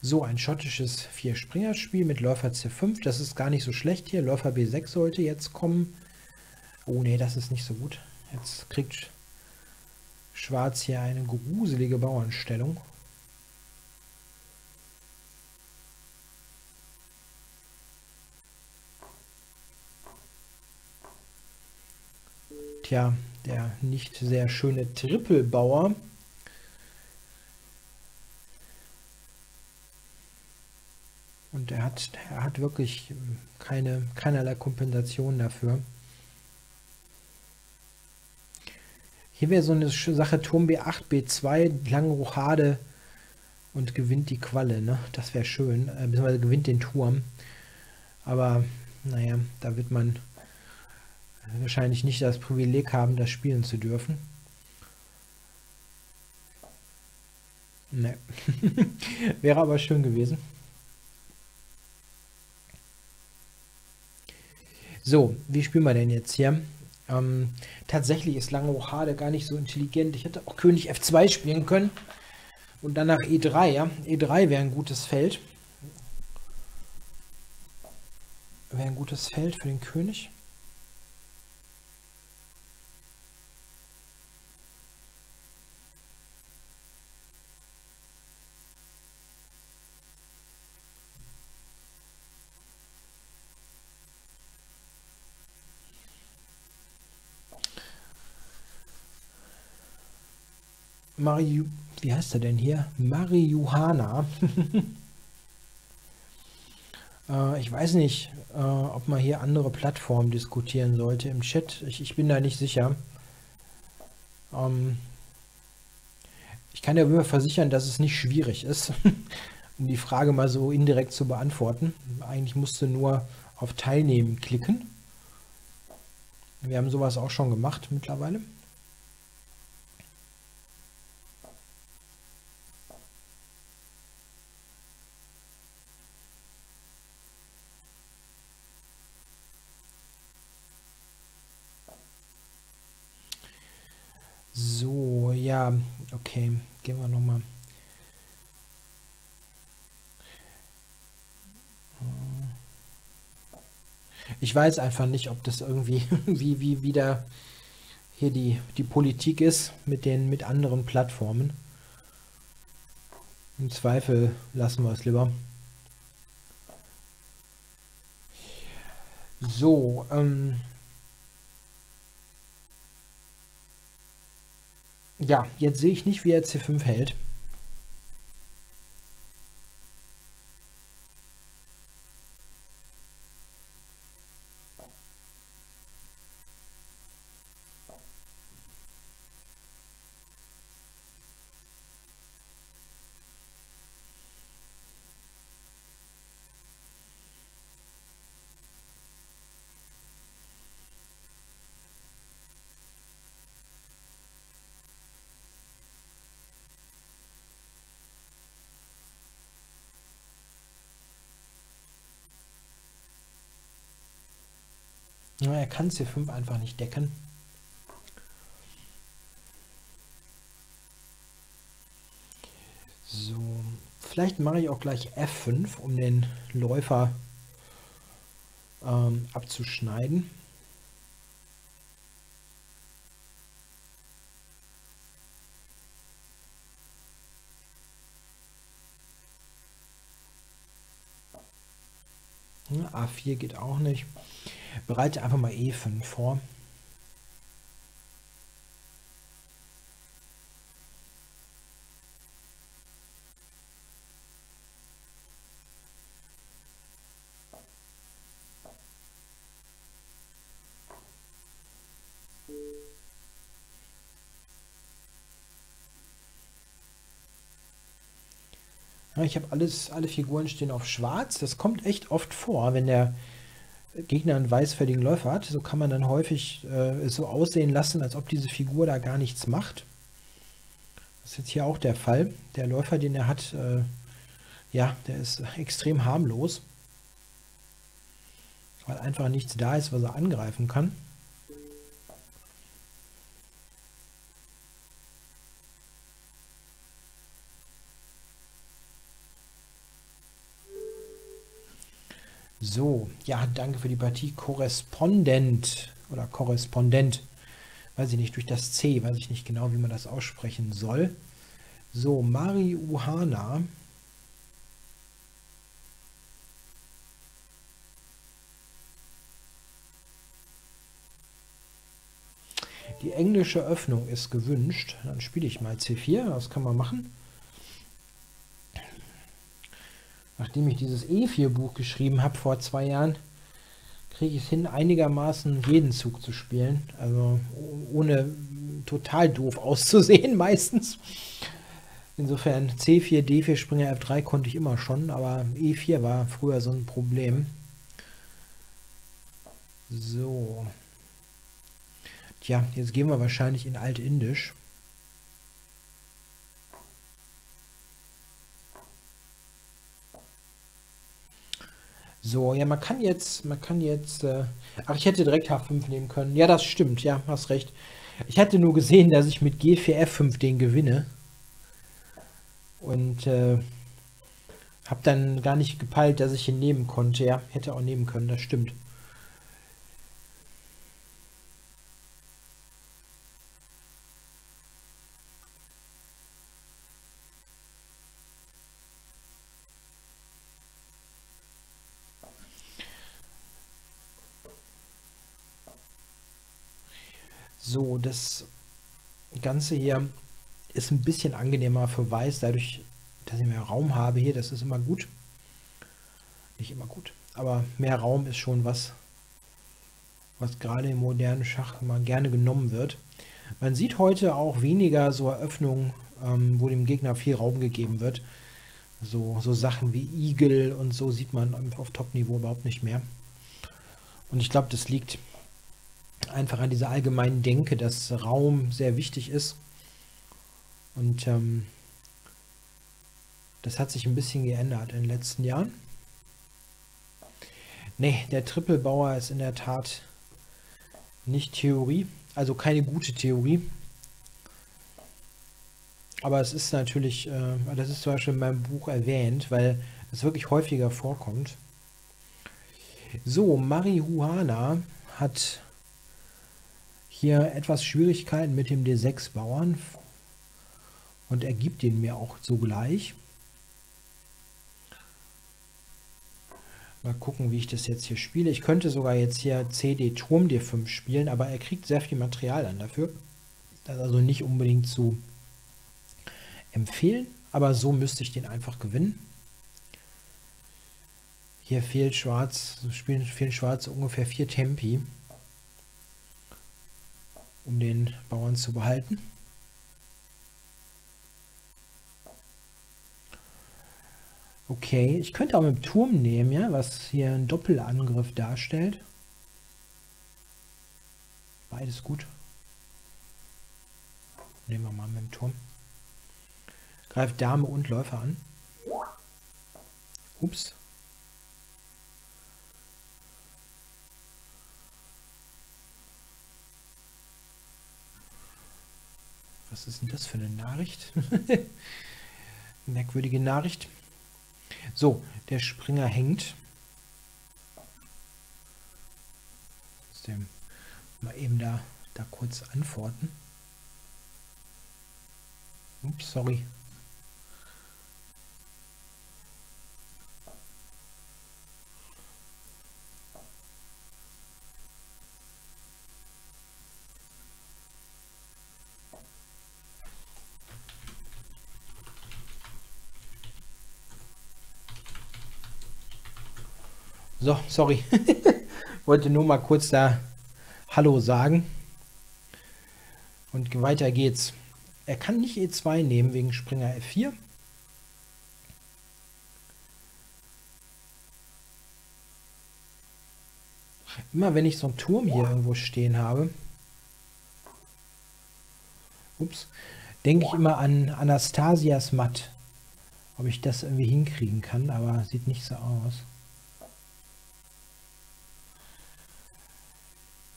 So, ein schottisches Vier-Springer-Spiel mit Läufer C5. Das ist gar nicht so schlecht hier. Läufer B6 sollte jetzt kommen. Oh nee, das ist nicht so gut. Jetzt kriegt Schwarz hier eine gruselige Bauernstellung. Tja, der nicht sehr schöne Triple-Bauer. Und er hat wirklich keinerlei Kompensation dafür. Hier wäre so eine Sache Turm B8, B2, lange Rochade und gewinnt die Qualle, ne? Das wäre schön, beziehungsweise gewinnt den Turm. Aber naja, da wird man wahrscheinlich nicht das Privileg haben, das spielen zu dürfen. Ne. Wäre aber schön gewesen. So, wie spielen wir denn jetzt hier? Tatsächlich ist lange Rochade gar nicht so intelligent. Ich hätte auch König F2 spielen können und danach E3. Ja? E3 wäre ein gutes Feld. Wäre ein gutes Feld für den König. Wie heißt er denn hier? Mariuhana. Ich weiß nicht, ob man hier andere Plattformen diskutieren sollte im Chat. Ich bin da nicht sicher. Ich kann ja immer versichern, dass es nicht schwierig ist, um die Frage mal so indirekt zu beantworten. Eigentlich musst du nur auf Teilnehmen klicken. Wir haben sowas auch schon gemacht mittlerweile. Okay, gehen wir nochmal. Ich weiß einfach nicht, ob das irgendwie wie wieder hier die Politik ist mit anderen Plattformen. Im Zweifel lassen wir es lieber. So, ja, jetzt sehe ich nicht, wie er C5 hält. Er kann C5 einfach nicht decken. So, vielleicht mache ich auch gleich F5, um den Läufer abzuschneiden. Ja, A4 geht auch nicht. Bereite einfach mal E5 vor. Ja, ich habe alle Figuren stehen auf Schwarz. Das kommt echt oft vor, wenn der Gegner einen weißfälligen Läufer hat, so kann man dann häufig es so aussehen lassen, als ob diese Figur da gar nichts macht. Das ist jetzt hier auch der Fall. Der Läufer, den er hat, ja, der ist extrem harmlos, weil einfach nichts da ist, was er angreifen kann. So, ja, danke für die Partie. Correspondent oder Korrespondent. Weiß ich nicht, durch das C, weiß ich nicht genau, wie man das aussprechen soll. So, Mariuhana. Die englische Öffnung ist gewünscht. Dann spiele ich mal C4, das kann man machen. Nachdem ich dieses E4-Buch geschrieben habe vor 2 Jahren, kriege ich es hin, einigermaßen jeden Zug zu spielen. Also ohne total doof auszusehen meistens. Insofern C4, D4, Springer, F3 konnte ich immer schon, aber E4 war früher so ein Problem. So. Tja, jetzt gehen wir wahrscheinlich in Altindisch. So, ja, man kann jetzt, ach, ich hätte direkt H5 nehmen können. Ja, das stimmt, ja, hast recht. Ich hatte nur gesehen, dass ich mit G4, F5 den gewinne. Und habe dann gar nicht gepeilt, dass ich ihn nehmen konnte. Ja, hätte auch nehmen können, das stimmt. So, das Ganze hier ist ein bisschen angenehmer für Weiß, dadurch, dass ich mehr Raum habe hier, das ist immer gut. Nicht immer gut, aber mehr Raum ist schon was, was gerade im modernen Schach immer gerne genommen wird. Man sieht heute auch weniger so Eröffnungen, wo dem Gegner viel Raum gegeben wird. So Sachen wie Igel und so sieht man auf Top-Niveau überhaupt nicht mehr. Und ich glaube, das liegt einfach an dieser allgemeinen Denke, dass Raum sehr wichtig ist. Und das hat sich ein bisschen geändert in den letzten Jahren. Nee, der Triple-Bauer ist in der Tat nicht Theorie, also keine gute Theorie. Aber es ist natürlich, das ist zum Beispiel in meinem Buch erwähnt, weil es wirklich häufiger vorkommt. So, Marihuana hat hier etwas Schwierigkeiten mit dem D6-Bauern und er gibt ihn mir auch sogleich. Mal gucken, wie ich das jetzt hier spiele. Ich könnte sogar jetzt hier CD Turm D5 spielen, aber er kriegt sehr viel Material an dafür. Das ist also nicht unbedingt zu empfehlen, aber so müsste ich den einfach gewinnen. Hier fehlt Schwarz, fehlen Schwarz ungefähr 4 Tempi. Um den Bauern zu behalten. Okay, ich könnte auch mit dem Turm nehmen, ja, was hier einen Doppelangriff darstellt. Beides gut. Nehmen wir mal mit dem Turm. Greift Dame und Läufer an. Ups. Was ist denn das für eine Nachricht? Merkwürdige Nachricht. So, der Springer hängt. Dem mal eben da kurz antworten. Ups, sorry. So, sorry. Wollte nur mal kurz da Hallo sagen. Und weiter geht's. Er kann nicht E2 nehmen wegen Springer F4. Immer wenn ich so einen Turm hier irgendwo stehen habe, ups, denke ich immer an Anastasias Matt. Ob ich das irgendwie hinkriegen kann, aber sieht nicht so aus.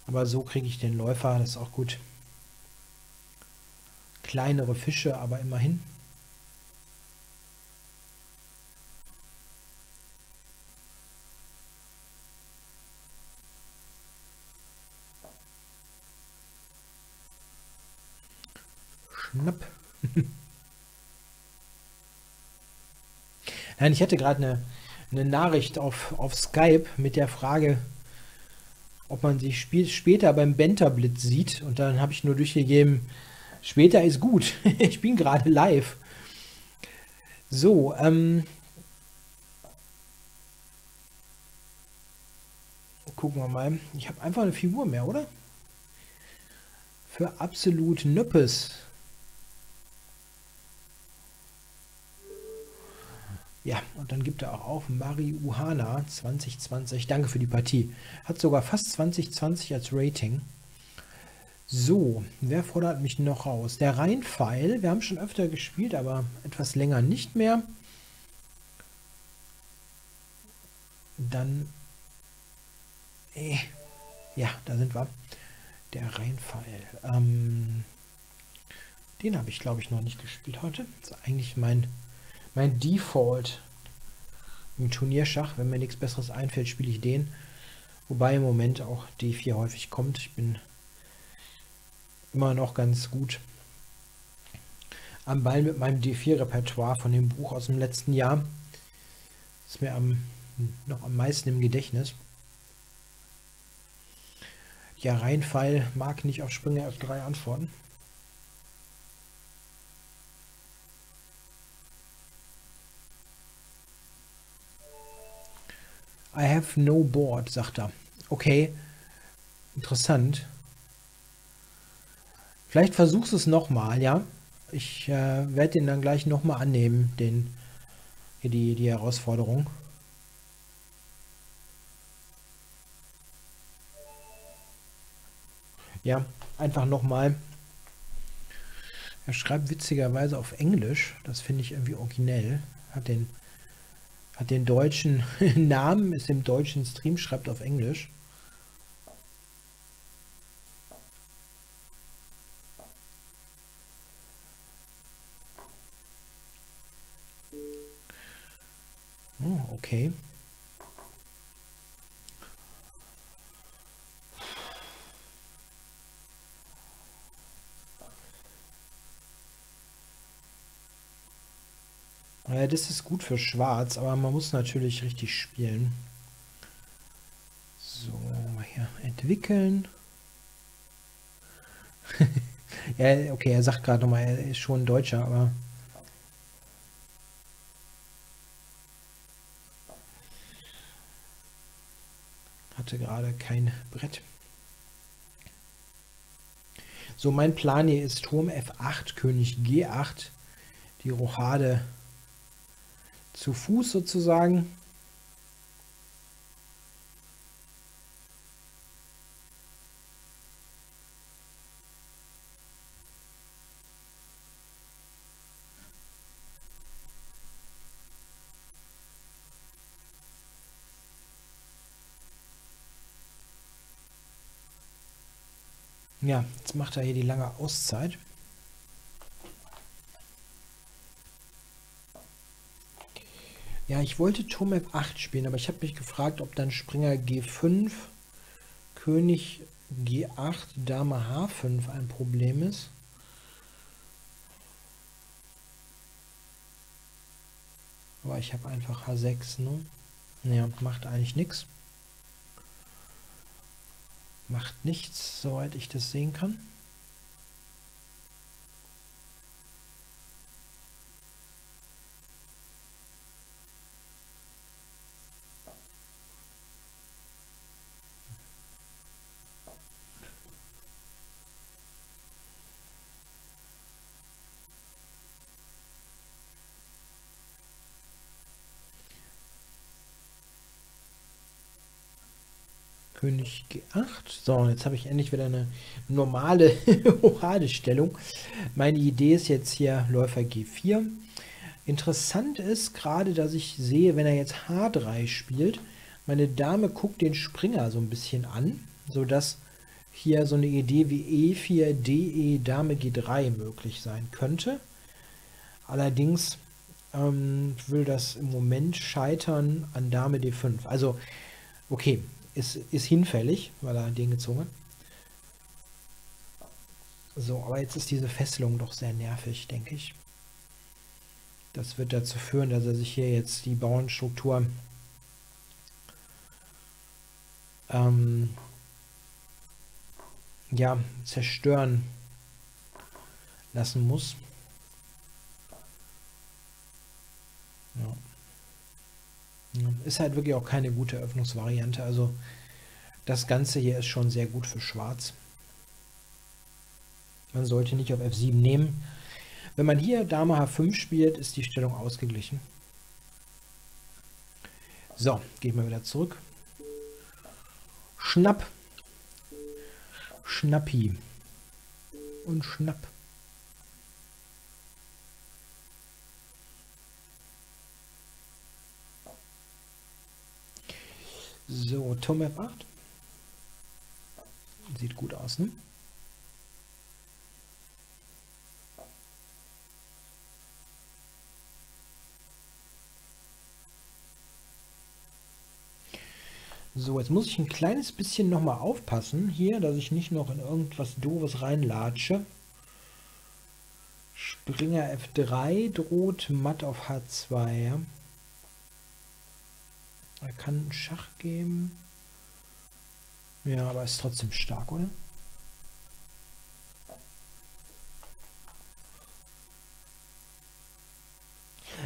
Aber so kriege ich den Läufer, das ist auch gut. Kleinere Fische, aber immerhin. Schnapp. Nein, ich hätte gerade eine Nachricht auf Skype mit der Frage, ob man sich später beim Benta-Blitz sieht. Und dann habe ich nur durchgegeben, später ist gut. Ich bin gerade live. So, gucken wir mal. Ich habe einfach eine Figur mehr, oder? Für absolut Nöppes. Ja, und dann gibt er auch auf Mariuhana 2020. Danke für die Partie. Hat sogar fast 2020 als Rating. So, wer fordert mich noch raus? Der Rheinpfeil. Wir haben schon öfter gespielt, aber etwas länger nicht mehr. Dann... ja, da sind wir. Der Rheinpfeil. Den habe ich, glaube ich, noch nicht gespielt heute. Das ist eigentlich mein Default im Turnierschach, wenn mir nichts Besseres einfällt, spiele ich den. Wobei im Moment auch D4 häufig kommt. Ich bin immer noch ganz gut am Ball mit meinem D4-Repertoire von dem Buch aus dem letzten Jahr. Ist mir noch am meisten im Gedächtnis. Ja, Rheinpfeil mag nicht auf Springer F3 antworten. I have no board, sagt er. Okay, interessant. Vielleicht versuchst du es nochmal, ja? Ich werde den dann gleich nochmal annehmen, die Herausforderung. Ja, einfach nochmal. Er schreibt witzigerweise auf Englisch. Das finde ich irgendwie originell. Hat den deutschen Namen, ist im deutschen Stream, schreibt auf Englisch. Oh, okay. Das ist gut für Schwarz, aber man muss natürlich richtig spielen. So, mal hier entwickeln. Ja, okay, er sagt gerade nochmal, er ist schon Deutscher, aber... hatte gerade kein Brett. So, mein Plan hier ist Turm F8, König G8, die Rochade... zu Fuß sozusagen. Ja, jetzt macht er hier die lange Auszeit. Ja, ich wollte Turm F8 spielen, aber ich habe mich gefragt, ob dann Springer G5, König G8, Dame H5 ein Problem ist. Aber ich habe einfach H6, ne? Ja, macht eigentlich nichts. Macht nichts, soweit ich das sehen kann. König G8. So, und jetzt habe ich endlich wieder eine normale Rochadestellung. Meine Idee ist jetzt hier Läufer G4. Interessant ist gerade, dass ich sehe, wenn er jetzt H3 spielt, meine Dame guckt den Springer so ein bisschen an, sodass hier so eine Idee wie E4, DE, Dame G3 möglich sein könnte. Allerdings will das im Moment scheitern an Dame D5. Also, okay. Ist hinfällig, weil er den gezogen hat. So, aber jetzt ist diese Fesselung doch sehr nervig, denke ich. Das wird dazu führen, dass er sich hier jetzt die Bauernstruktur ja, zerstören lassen muss. Ja. Ist halt wirklich auch keine gute Eröffnungsvariante. Also das Ganze hier ist schon sehr gut für Schwarz. Man sollte nicht auf F7 nehmen. Wenn man hier Dame H5 spielt, ist die Stellung ausgeglichen. So, gehen wir wieder zurück. Schnapp. Schnappi. Und Schnapp. So, Turm F8. Sieht gut aus, ne? So, jetzt muss ich ein kleines bisschen nochmal aufpassen hier, dass ich nicht noch in irgendwas Doofes reinlatsche. Springer F3 droht matt auf H2. Ja. Er kann einen Schach geben. Ja, aber ist trotzdem stark, oder?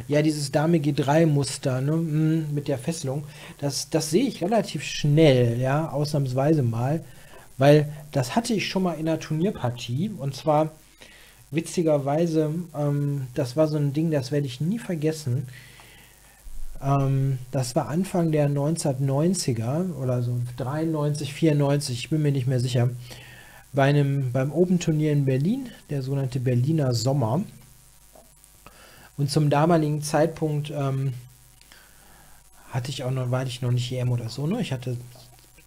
Ja, dieses Dame G3-Muster, ne, mit der Fesselung, das sehe ich relativ schnell, ja, ausnahmsweise mal, weil das hatte ich schon mal in einer Turnierpartie, und zwar witzigerweise, das war so ein Ding, das werde ich nie vergessen, das war Anfang der 1990er oder so 93, 94, ich bin mir nicht mehr sicher, beim Open-Turnier in Berlin, der sogenannte Berliner Sommer. Und zum damaligen Zeitpunkt war ich noch nicht EM oder so, ne? Ich hatte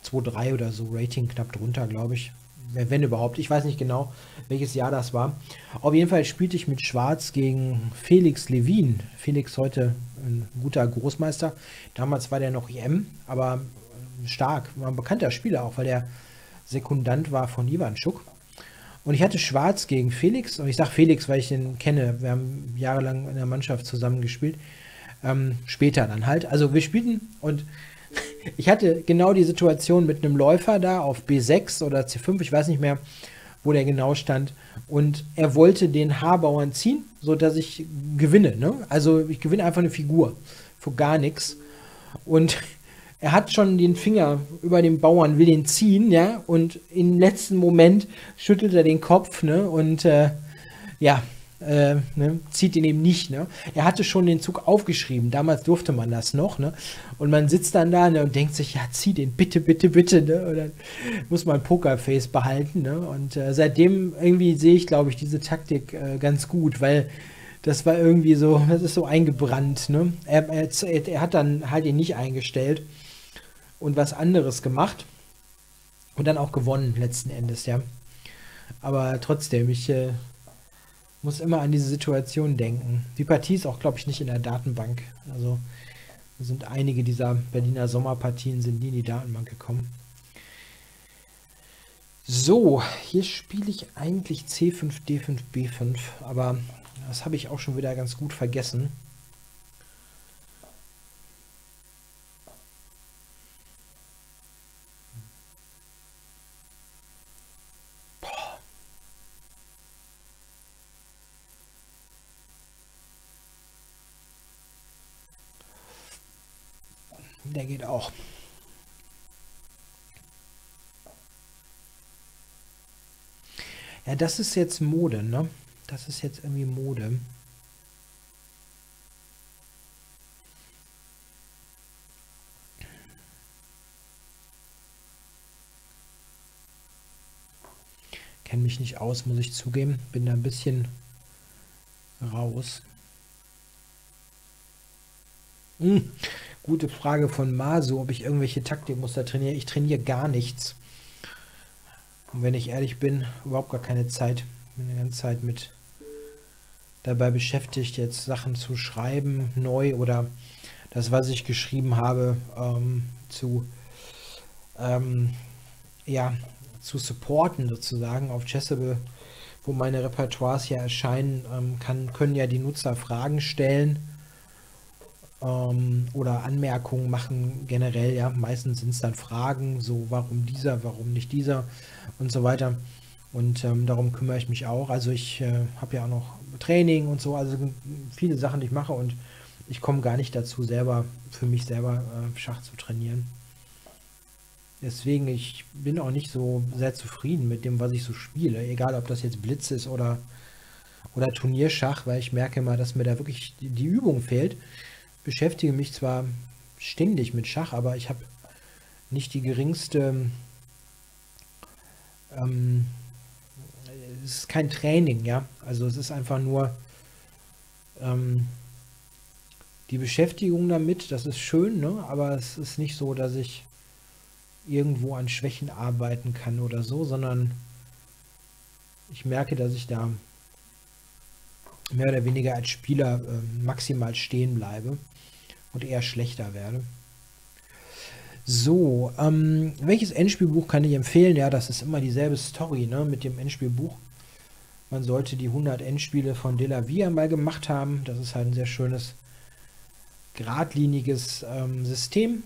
2,3 oder so, Rating knapp drunter, glaube ich. Wenn überhaupt. Ich weiß nicht genau, welches Jahr das war. Auf jeden Fall spielte ich mit Schwarz gegen Felix Lewin. Felix heute ein guter Großmeister. Damals war der noch EM, aber stark. War ein bekannter Spieler auch, weil der Sekundant war von Ivanschuk. Und ich hatte Schwarz gegen Felix, und ich sage Felix, weil ich den kenne, wir haben jahrelang in der Mannschaft zusammen gespielt, später dann halt, also wir spielten, und ich hatte genau die Situation mit einem Läufer da auf B6 oder C5, ich weiß nicht mehr, wo der genau stand, und er wollte den H-Bauern ziehen, sodass ich gewinne, ne? Also ich gewinne einfach eine Figur, für gar nichts, und er hat schon den Finger über den Bauern, will den ziehen, ja, und im letzten Moment schüttelt er den Kopf, ne, und ne, zieht ihn eben nicht, ne. Er hatte schon den Zug aufgeschrieben, damals durfte man das noch, ne, und man sitzt dann da, ne, und denkt sich, ja, zieh den, bitte, bitte, bitte, ne, und dann muss man Pokerface behalten, ne, und seitdem irgendwie sehe ich, glaube ich, diese Taktik ganz gut, weil das war irgendwie so, das ist so eingebrannt, ne, er hat dann halt ihn nicht eingestellt und was anderes gemacht und dann auch gewonnen letzten Endes, ja. Aber trotzdem, ich muss immer an diese Situation denken. Die Partie ist auch, glaube ich, nicht in der Datenbank. Also sind einige dieser Berliner Sommerpartien sind nie in die Datenbank gekommen. So, hier spiele ich eigentlich C5, D5, B5, aber das habe ich auch schon wieder ganz gut vergessen. Der geht auch. Ja, das ist jetzt Mode, ne? Das ist jetzt irgendwie Mode. Kenne mich nicht aus, muss ich zugeben. Bin da ein bisschen raus. Gute Frage von Masu, ob ich irgendwelche Taktikmuster trainiere. Ich trainiere gar nichts. Und wenn ich ehrlich bin, überhaupt gar keine Zeit. Ich bin die ganze Zeit mit dabei beschäftigt, jetzt Sachen zu schreiben, neu oder das, was ich geschrieben habe, zu supporten sozusagen auf Chessable. wo meine Repertoires ja erscheinen, können ja die Nutzer Fragen stellen oder Anmerkungen machen generell. Ja, meistens sind es dann Fragen, so warum dieser, warum nicht dieser und so weiter. Und darum kümmere ich mich auch. Also ich habe ja auch noch Training und so, also viele Sachen, die ich mache, und ich komme gar nicht dazu, selber für mich selber Schach zu trainieren. Deswegen, ich bin auch nicht so sehr zufrieden mit dem, was ich so spiele. Egal, ob das jetzt Blitz ist oder Turnierschach, weil ich merke mal, dass mir da wirklich die Übung fehlt. Beschäftige mich zwar ständig mit Schach, aber ich habe nicht die geringste... es ist kein Training, ja. Also es ist einfach nur die Beschäftigung damit. Das ist schön, ne? Aber es ist nicht so, dass ich irgendwo an Schwächen arbeiten kann oder so, sondern ich merke, dass ich da mehr oder weniger als Spieler maximal stehen bleibe und eher schlechter werde. So, welches Endspielbuch kann ich empfehlen? Ja, das ist immer dieselbe Story, ne, mit dem Endspielbuch. Man sollte die 100 Endspiele von De La Villa mal gemacht haben. Das ist halt ein sehr schönes, geradliniges System.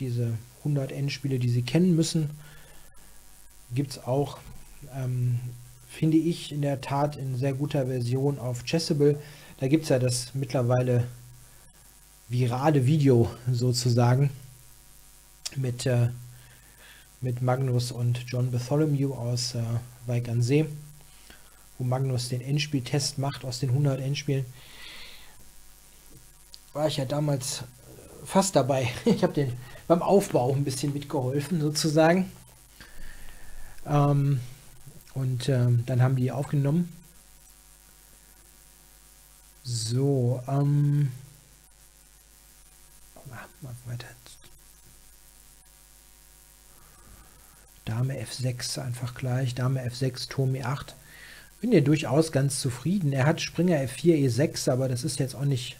Diese 100 Endspiele, die Sie kennen müssen, gibt es auch, finde ich, in der Tat in sehr guter Version auf Chessable. Da gibt es ja das mittlerweile virale Video sozusagen mit Magnus und John Bartholomew aus Wijk an See, wo Magnus den Endspieltest macht aus den 100 Endspielen. War ich ja damals fast dabei. Ich habe den beim Aufbau ein bisschen mitgeholfen, sozusagen. Dann haben die aufgenommen. So, mal weiter. Dame F6 einfach gleich. Dame F6, Turm E8. Bin ja durchaus ganz zufrieden. Er hat Springer F4, E6, aber das ist jetzt auch nicht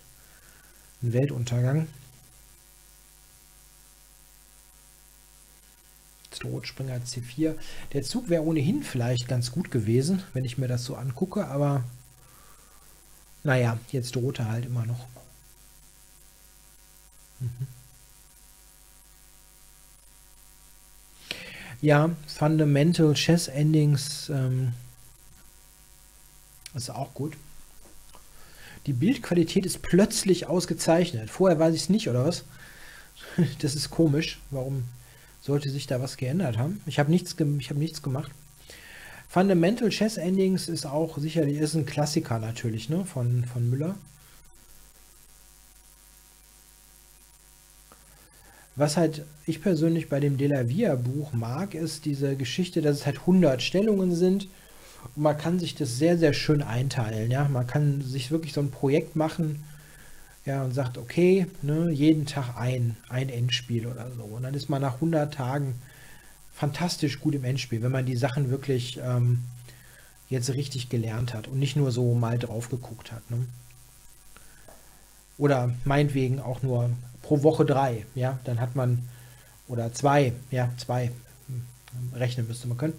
ein Weltuntergang. Rot, Springer C4. Der Zug wäre ohnehin vielleicht ganz gut gewesen, wenn ich mir das so angucke, aber naja, jetzt droht er halt immer noch. Ja, Fundamental Chess Endings ist auch gut. Die Bildqualität ist plötzlich ausgezeichnet. Vorher weiß ich es nicht, oder was? Das ist komisch. Warum sollte sich da was geändert haben? Ich habe nichts gemacht. Fundamental Chess Endings ist auch sicherlich ein Klassiker natürlich, ne, von Müller. Was halt ich persönlich bei dem De La Villa Buch mag, ist diese Geschichte, dass es halt 100 Stellungen sind. Und man kann sich das sehr, sehr schön einteilen. Ja? Man kann sich wirklich so ein Projekt machen, ja, und sagt, okay, ne, jeden Tag ein Endspiel oder so. Und dann ist man nach 100 Tagen fantastisch gut im Endspiel, wenn man die Sachen wirklich jetzt richtig gelernt hat und nicht nur so mal drauf geguckt hat. Ne? Oder meinetwegen auch nur pro Woche 3, ja, dann hat man, oder 2, ja, 2, rechnen müsste man können,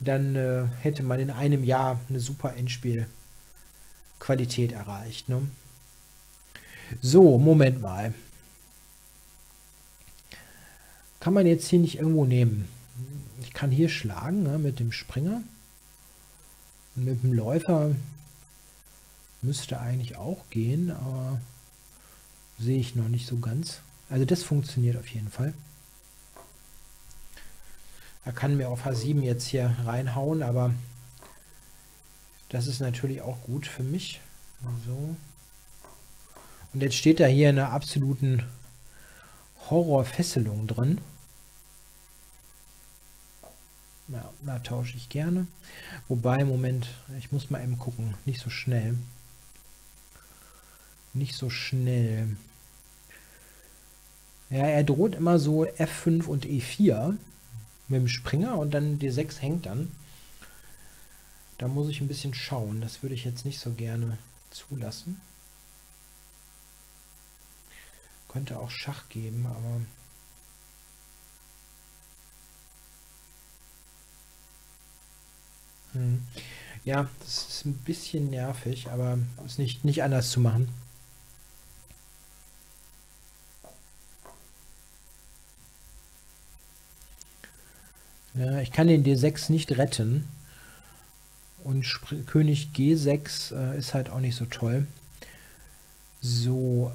dann hätte man in einem Jahr eine super Endspielqualität erreicht, ne? So, Moment mal. Kann man jetzt hier nicht irgendwo nehmen? Ich kann hier schlagen, ne, mit dem Springer. Und mit dem Läufer müsste eigentlich auch gehen, aber sehe ich noch nicht so ganz. Also das funktioniert auf jeden Fall. Er kann mir auf H7 jetzt hier reinhauen, aber das ist natürlich auch gut für mich. So. Und jetzt steht da hier in einer absoluten Horrorfesselung drin. Ja, da tausche ich gerne. Wobei, Moment, ich muss mal eben gucken. Nicht so schnell. Nicht so schnell. Ja, er droht immer so F5 und E4 mit dem Springer und dann D6 hängt dann. Da muss ich ein bisschen schauen. Das würde ich jetzt nicht so gerne zulassen. Könnte auch Schach geben, aber Ja, das ist ein bisschen nervig, aber ist nicht anders zu machen. Ja, ich kann den D6 nicht retten. Und König G6 ist halt auch nicht so toll. So,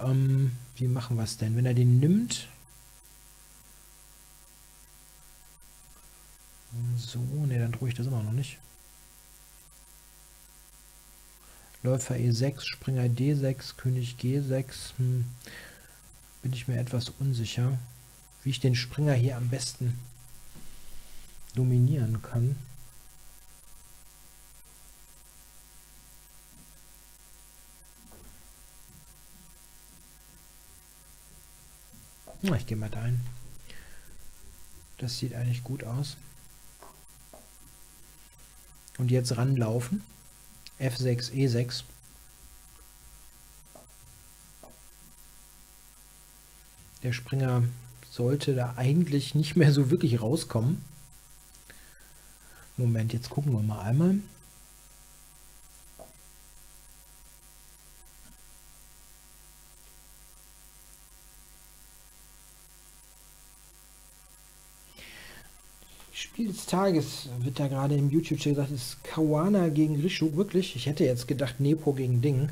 wie machen wir es denn? Wenn er den nimmt. So, ne, dann drohe ich das immer noch nicht. Läufer E6, Springer D6, König G6. Bin ich mir etwas unsicher, wie ich den Springer hier am besten dominieren kann. Na, ich gehe mal da ein. Das sieht eigentlich gut aus. Und jetzt ranlaufen. F6, E6. Der Springer sollte da eigentlich nicht mehr so wirklich rauskommen. Moment, jetzt gucken wir mal einmal. Spiel des Tages wird da gerade im YouTube-Chat gesagt, ist Kawana gegen Rishu. Wirklich? Ich hätte jetzt gedacht, Nepo gegen Ding.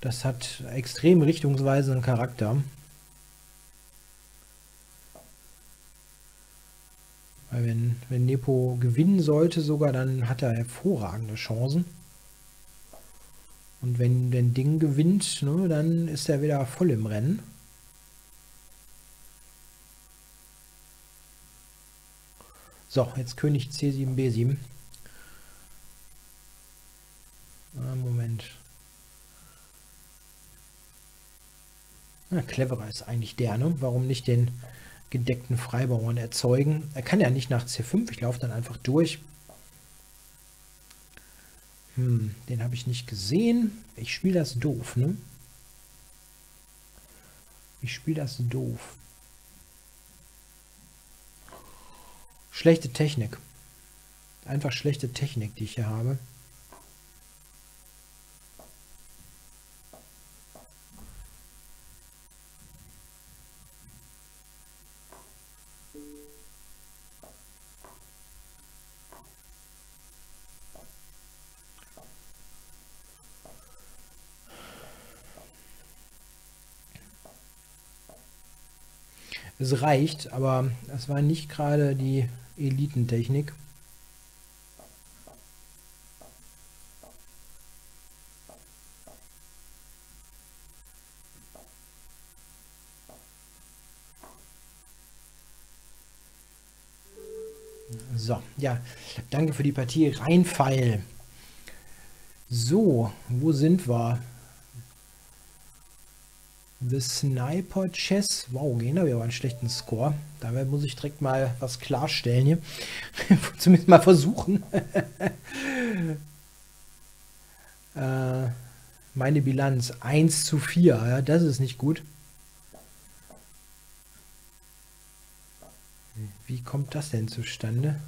Das hat extrem richtungsweisenden Charakter. Weil wenn Nepo gewinnen sollte sogar, dann hat er hervorragende Chancen. Und wenn Ding gewinnt, ne, dann ist er wieder voll im Rennen. So, jetzt König C7, B7. Moment. Na, cleverer ist eigentlich der, ne? Warum nicht den gedeckten Freibauern erzeugen? Er kann ja nicht nach C5, ich laufe dann einfach durch. Den habe ich nicht gesehen. Ich spiele das doof, ne? Ich spiele das doof. Schlechte Technik. Einfach schlechte Technik, die ich hier habe. Es reicht, aber es war nicht gerade die Elitentechnik. So, ja, danke für die Partie. Rheinpfeil. So, wo sind wir? The Sniper Chess. Wow, gehen da wir aber einen schlechten Score. Dabei muss ich direkt mal was klarstellen hier. Zumindest mal versuchen. Meine Bilanz 1:4. Ja, das ist nicht gut. Wie kommt das denn zustande?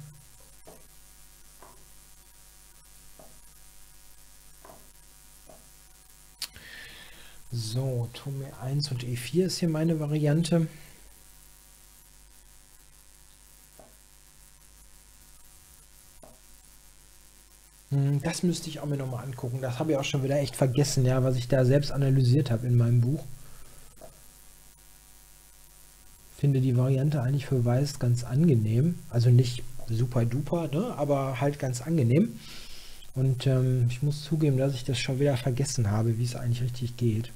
So, Turm E1 und E4 ist hier meine Variante. Das müsste ich auch mir nochmal angucken. Das habe ich auch schon wieder echt vergessen, ja, was ich da selbst analysiert habe in meinem Buch. Finde die Variante eigentlich für Weiß ganz angenehm. Also nicht super duper, ne, aber halt ganz angenehm. Und ich muss zugeben, dass ich das schon wieder vergessen habe, wie es eigentlich richtig geht.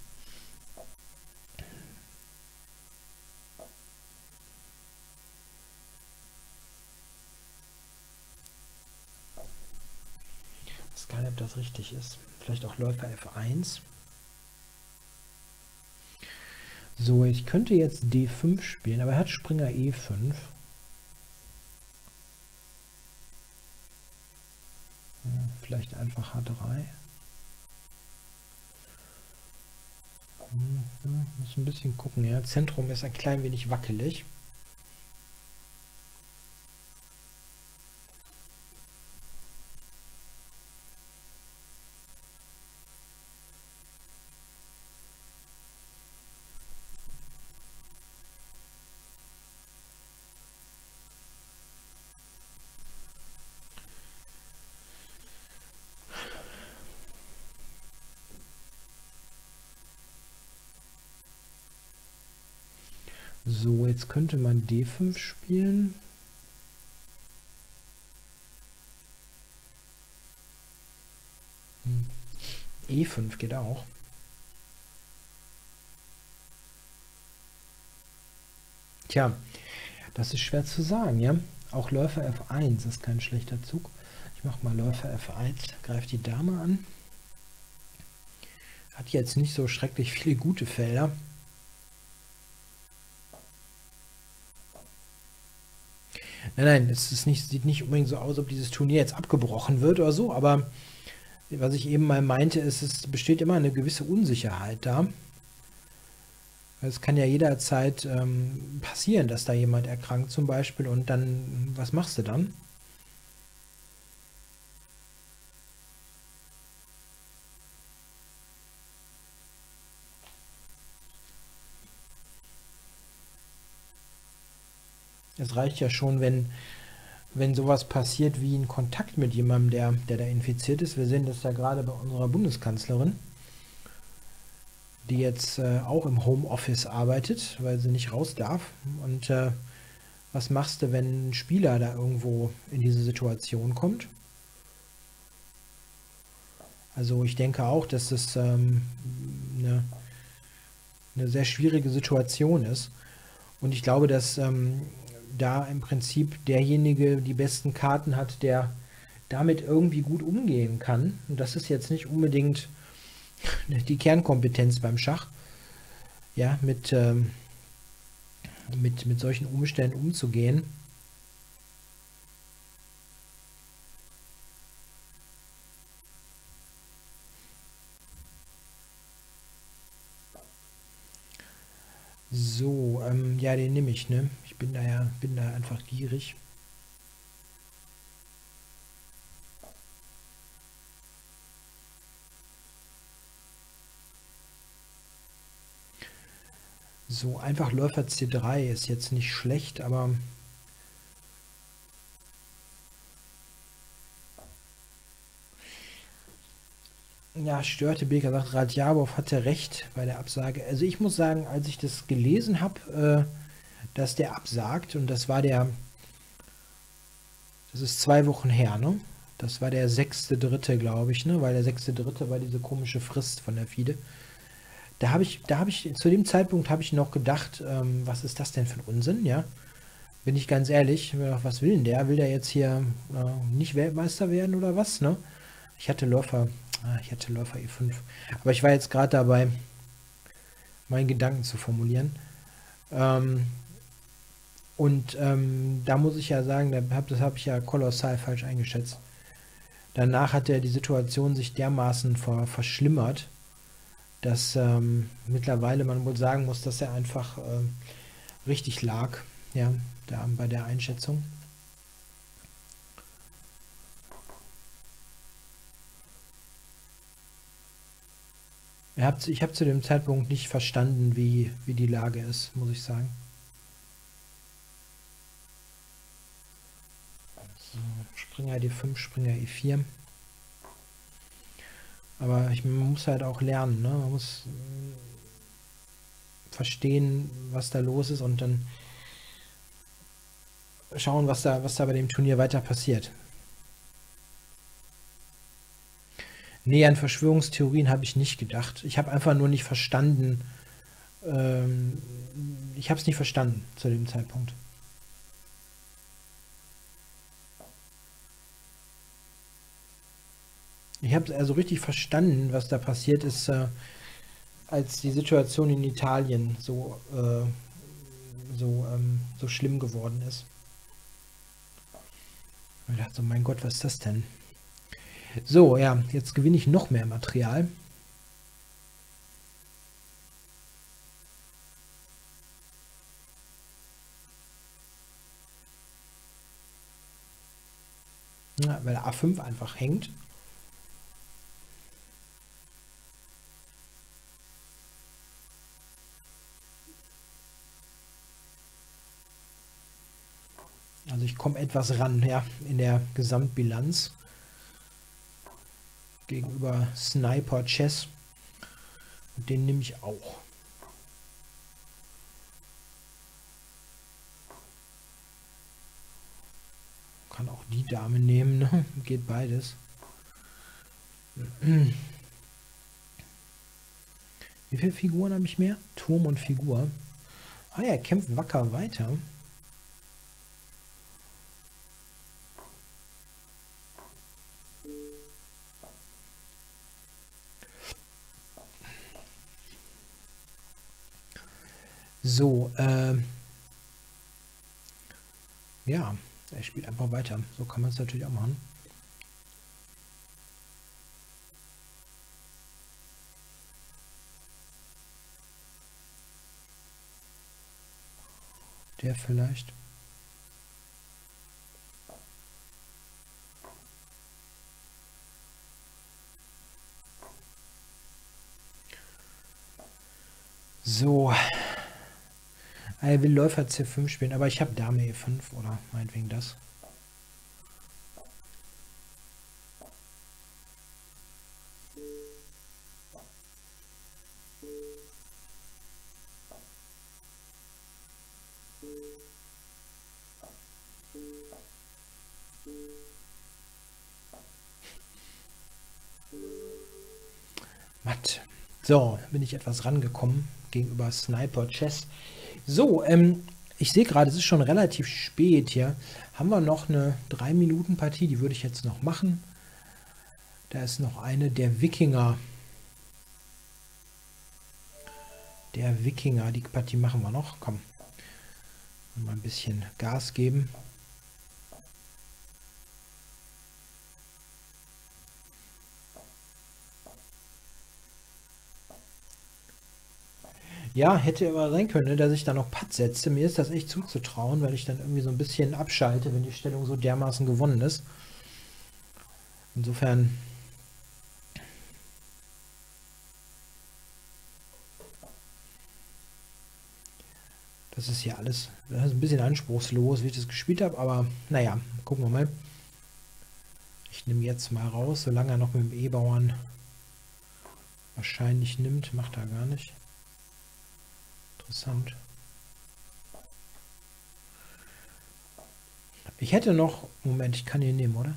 Ich weiß gar nicht, ob das richtig ist. Vielleicht auch Läufer F1. So, ich könnte jetzt D5 spielen, aber er hat Springer E5. Vielleicht einfach H3. Muss ein bisschen gucken, ja. Zentrum ist ein klein wenig wackelig. So, jetzt könnte man D5 spielen. E5 geht auch. Tja, das ist schwer zu sagen, ja. Auch Läufer F1 ist kein schlechter Zug. Ich mache mal Läufer F1, greift die Dame an. Hat jetzt nicht so schrecklich viele gute Felder. Nein, nein, es ist nicht, sieht nicht unbedingt so aus, ob dieses Turnier jetzt abgebrochen wird oder so, aber was ich eben mal meinte, ist, es besteht immer eine gewisse Unsicherheit da. Es kann ja jederzeit passieren, dass da jemand erkrankt zum Beispiel und dann, was machst du dann? Es reicht ja schon, wenn sowas passiert wie ein Kontakt mit jemandem, der da infiziert ist. Wir sehen das ja gerade bei unserer Bundeskanzlerin, die jetzt auch im Homeoffice arbeitet, weil sie nicht raus darf. Und was machst du, wenn ein Spieler da irgendwo in diese Situation kommt? Also ich denke auch, dass das eine sehr schwierige Situation ist. Und ich glaube, dass da im Prinzip derjenige die besten Karten hat, der damit irgendwie gut umgehen kann. Und das ist jetzt nicht unbedingt die Kernkompetenz beim Schach, ja, mit solchen Umständen umzugehen. So, ja, den nehme ich, ne? Ich bin da ja, einfach gierig. So, einfach Läufer C3 ist jetzt nicht schlecht, aber ja, störte Beker, sagt Radjabow, hatte recht bei der Absage. Also ich muss sagen, als ich das gelesen habe, dass der absagt, und das war der, das ist 2 Wochen her, ne? Das war der 6.3., glaube ich, ne? Weil der 6.3. war diese komische Frist von der FIDE. Da habe ich zu dem Zeitpunkt habe ich noch gedacht, was ist das denn für ein Unsinn, ja? Bin ich ganz ehrlich, was will denn der? Will der jetzt hier nicht Weltmeister werden oder was, ne? Ich hatte Läufer E5, aber ich war jetzt gerade dabei, meinen Gedanken zu formulieren. Da muss ich ja sagen, das habe ich ja kolossal falsch eingeschätzt. Danach hat die Situation sich dermaßen verschlimmert, dass mittlerweile man wohl sagen muss, dass er einfach richtig lag, ja, da bei der Einschätzung. Ich habe zu dem Zeitpunkt nicht verstanden, wie die Lage ist, muss ich sagen. So, Springer D5, Springer E4. Aber man muss halt auch lernen, ne? Man muss verstehen, was da los ist und dann schauen, was da bei dem Turnier weiter passiert. Nee, an Verschwörungstheorien habe ich nicht gedacht. Ich habe einfach nur nicht verstanden. Ich habe es nicht verstanden zu dem Zeitpunkt. Ich habe also richtig verstanden, was da passiert ist, als die Situation in Italien so schlimm geworden ist. Ich dachte so, mein Gott, was ist das denn? So, ja, jetzt gewinne ich noch mehr Material. Ja, weil A5 einfach hängt. Also ich komme etwas ran, ja, in der Gesamtbilanz gegenüber Sniper Chess, und den nehme ich auch. kann auch die Dame nehmen, ne? Geht beides. Wie viele Figuren habe ich mehr? Turm und Figur. Ah ja, kämpft wacker weiter. So, ja, er spielt einfach weiter. So kann man es natürlich auch machen. Der vielleicht. So. Er will Läufer C5 spielen, aber ich habe Dame E5 oder meinetwegen das. Matt. So, bin ich etwas rangekommen gegenüber Sniper Chess. So, ich sehe gerade, es ist schon relativ spät hier. Haben wir noch eine 3-Minuten-Partie, die würde ich jetzt noch machen. Da ist noch eine, der Wikinger. Der Wikinger, die Partie machen wir noch. Komm, mal ein bisschen Gas geben. Ja, hätte aber sein können, dass ich da noch Patt setze. Mir ist das echt zuzutrauen, weil ich dann irgendwie so ein bisschen abschalte, wenn die Stellung so dermaßen gewonnen ist. Insofern... Das ist ja alles, das ist ein bisschen anspruchslos, wie ich das gespielt habe, aber naja, gucken wir mal. Ich nehme jetzt mal raus, solange er noch mit dem E-Bauern wahrscheinlich nimmt, macht er gar nicht. Interessant. Ich hätte noch, Moment, ich kann ihn nehmen, oder?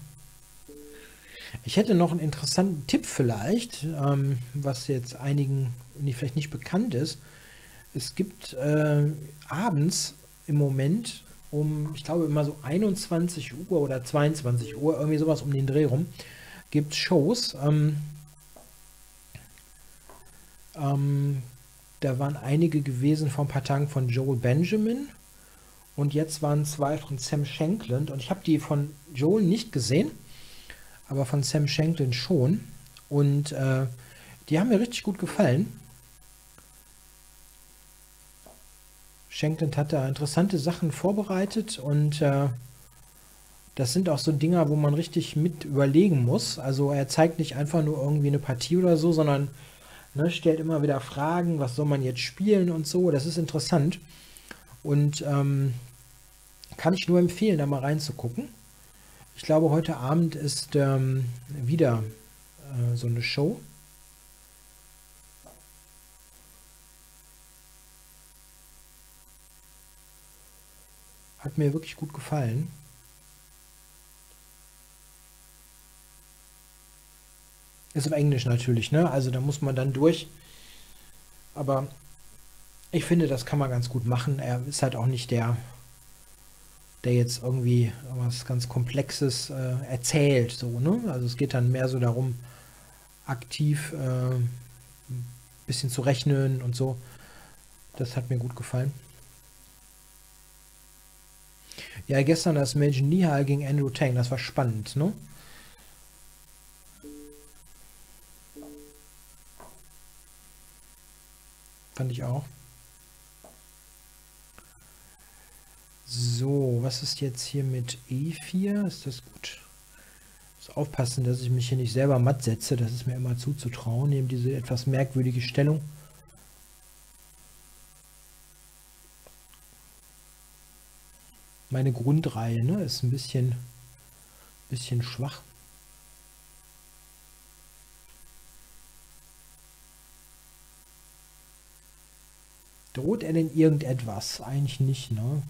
Ich hätte noch einen interessanten Tipp vielleicht, was jetzt einigen vielleicht nicht bekannt ist. Es gibt abends im Moment um, ich glaube immer so 21 Uhr oder 22 Uhr, irgendwie sowas um den Dreh rum, gibt es Shows. Da waren einige gewesen vor ein paar Tagen von Joel Benjamin und jetzt waren zwei von Sam Shankland und ich habe die von Joel nicht gesehen, aber von Sam Shankland schon und die haben mir richtig gut gefallen. Shankland hat da interessante Sachen vorbereitet und das sind auch so Dinger, wo man richtig mit überlegen muss. Also er zeigt nicht einfach nur irgendwie eine Partie oder so, sondern ne, stellt immer wieder Fragen, was soll man jetzt spielen und so, das ist interessant und kann ich nur empfehlen, da mal reinzugucken. Ich glaube, heute Abend ist wieder so eine Show. Hat mir wirklich gut gefallen. Ist auf Englisch natürlich, ne? Also da muss man dann durch. Aber ich finde, das kann man ganz gut machen. Er ist halt auch nicht der, der jetzt irgendwie was ganz Komplexes erzählt, so, ne? Also es geht dann mehr so darum, aktiv ein bisschen zu rechnen und so. Das hat mir gut gefallen. Ja, gestern das Major Nihal gegen Andrew Tang, das war spannend, ne? Fand ich auch. So, was ist jetzt hier mit E4? Ist das gut? Ich muss aufpassen, dass ich mich hier nicht selber matt setze. Das ist mir immer zuzutrauen, eben diese etwas merkwürdige Stellung. Meine Grundreihe, ne, ist ein bisschen schwach. Droht er denn irgendetwas? Eigentlich nicht, ne?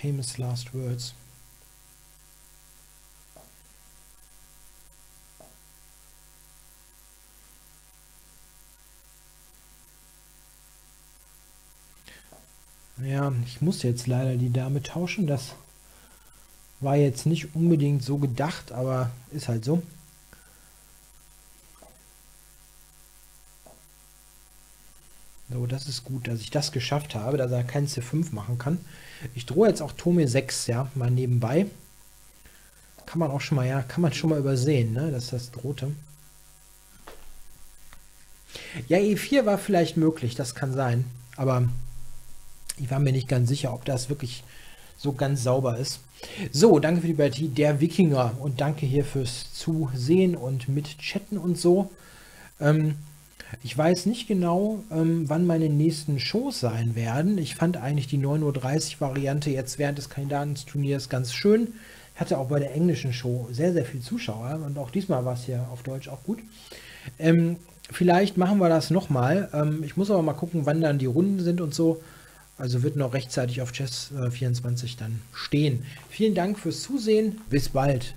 famous last words. Ja, ich muss jetzt leider die Dame tauschen. Das war jetzt nicht unbedingt so gedacht, aber ist halt so. So, das ist gut, dass ich das geschafft habe, dass er kein C5 machen kann. Ich drohe jetzt auch Tome 6, ja, mal nebenbei. Kann man auch schon mal, ja, kann man schon mal übersehen, ne, dass das drohte. Ja, E4 war vielleicht möglich, das kann sein, aber ich war mir nicht ganz sicher, ob das wirklich so ganz sauber ist. So, danke für die Partie, der Wikinger, und danke hier fürs Zusehen und Mitchatten und so. Ich weiß nicht genau, wann meine nächsten Shows sein werden. Ich fand eigentlich die 9:30 Uhr-Variante jetzt während des Kandidatenturniers ganz schön. Ich hatte auch bei der englischen Show sehr, sehr viele Zuschauer und auch diesmal war es hier auf Deutsch auch gut. Vielleicht machen wir das nochmal. Ich muss aber mal gucken, wann dann die Runden sind und so. Also wird noch rechtzeitig auf Chess24 dann stehen. Vielen Dank fürs Zusehen. Bis bald.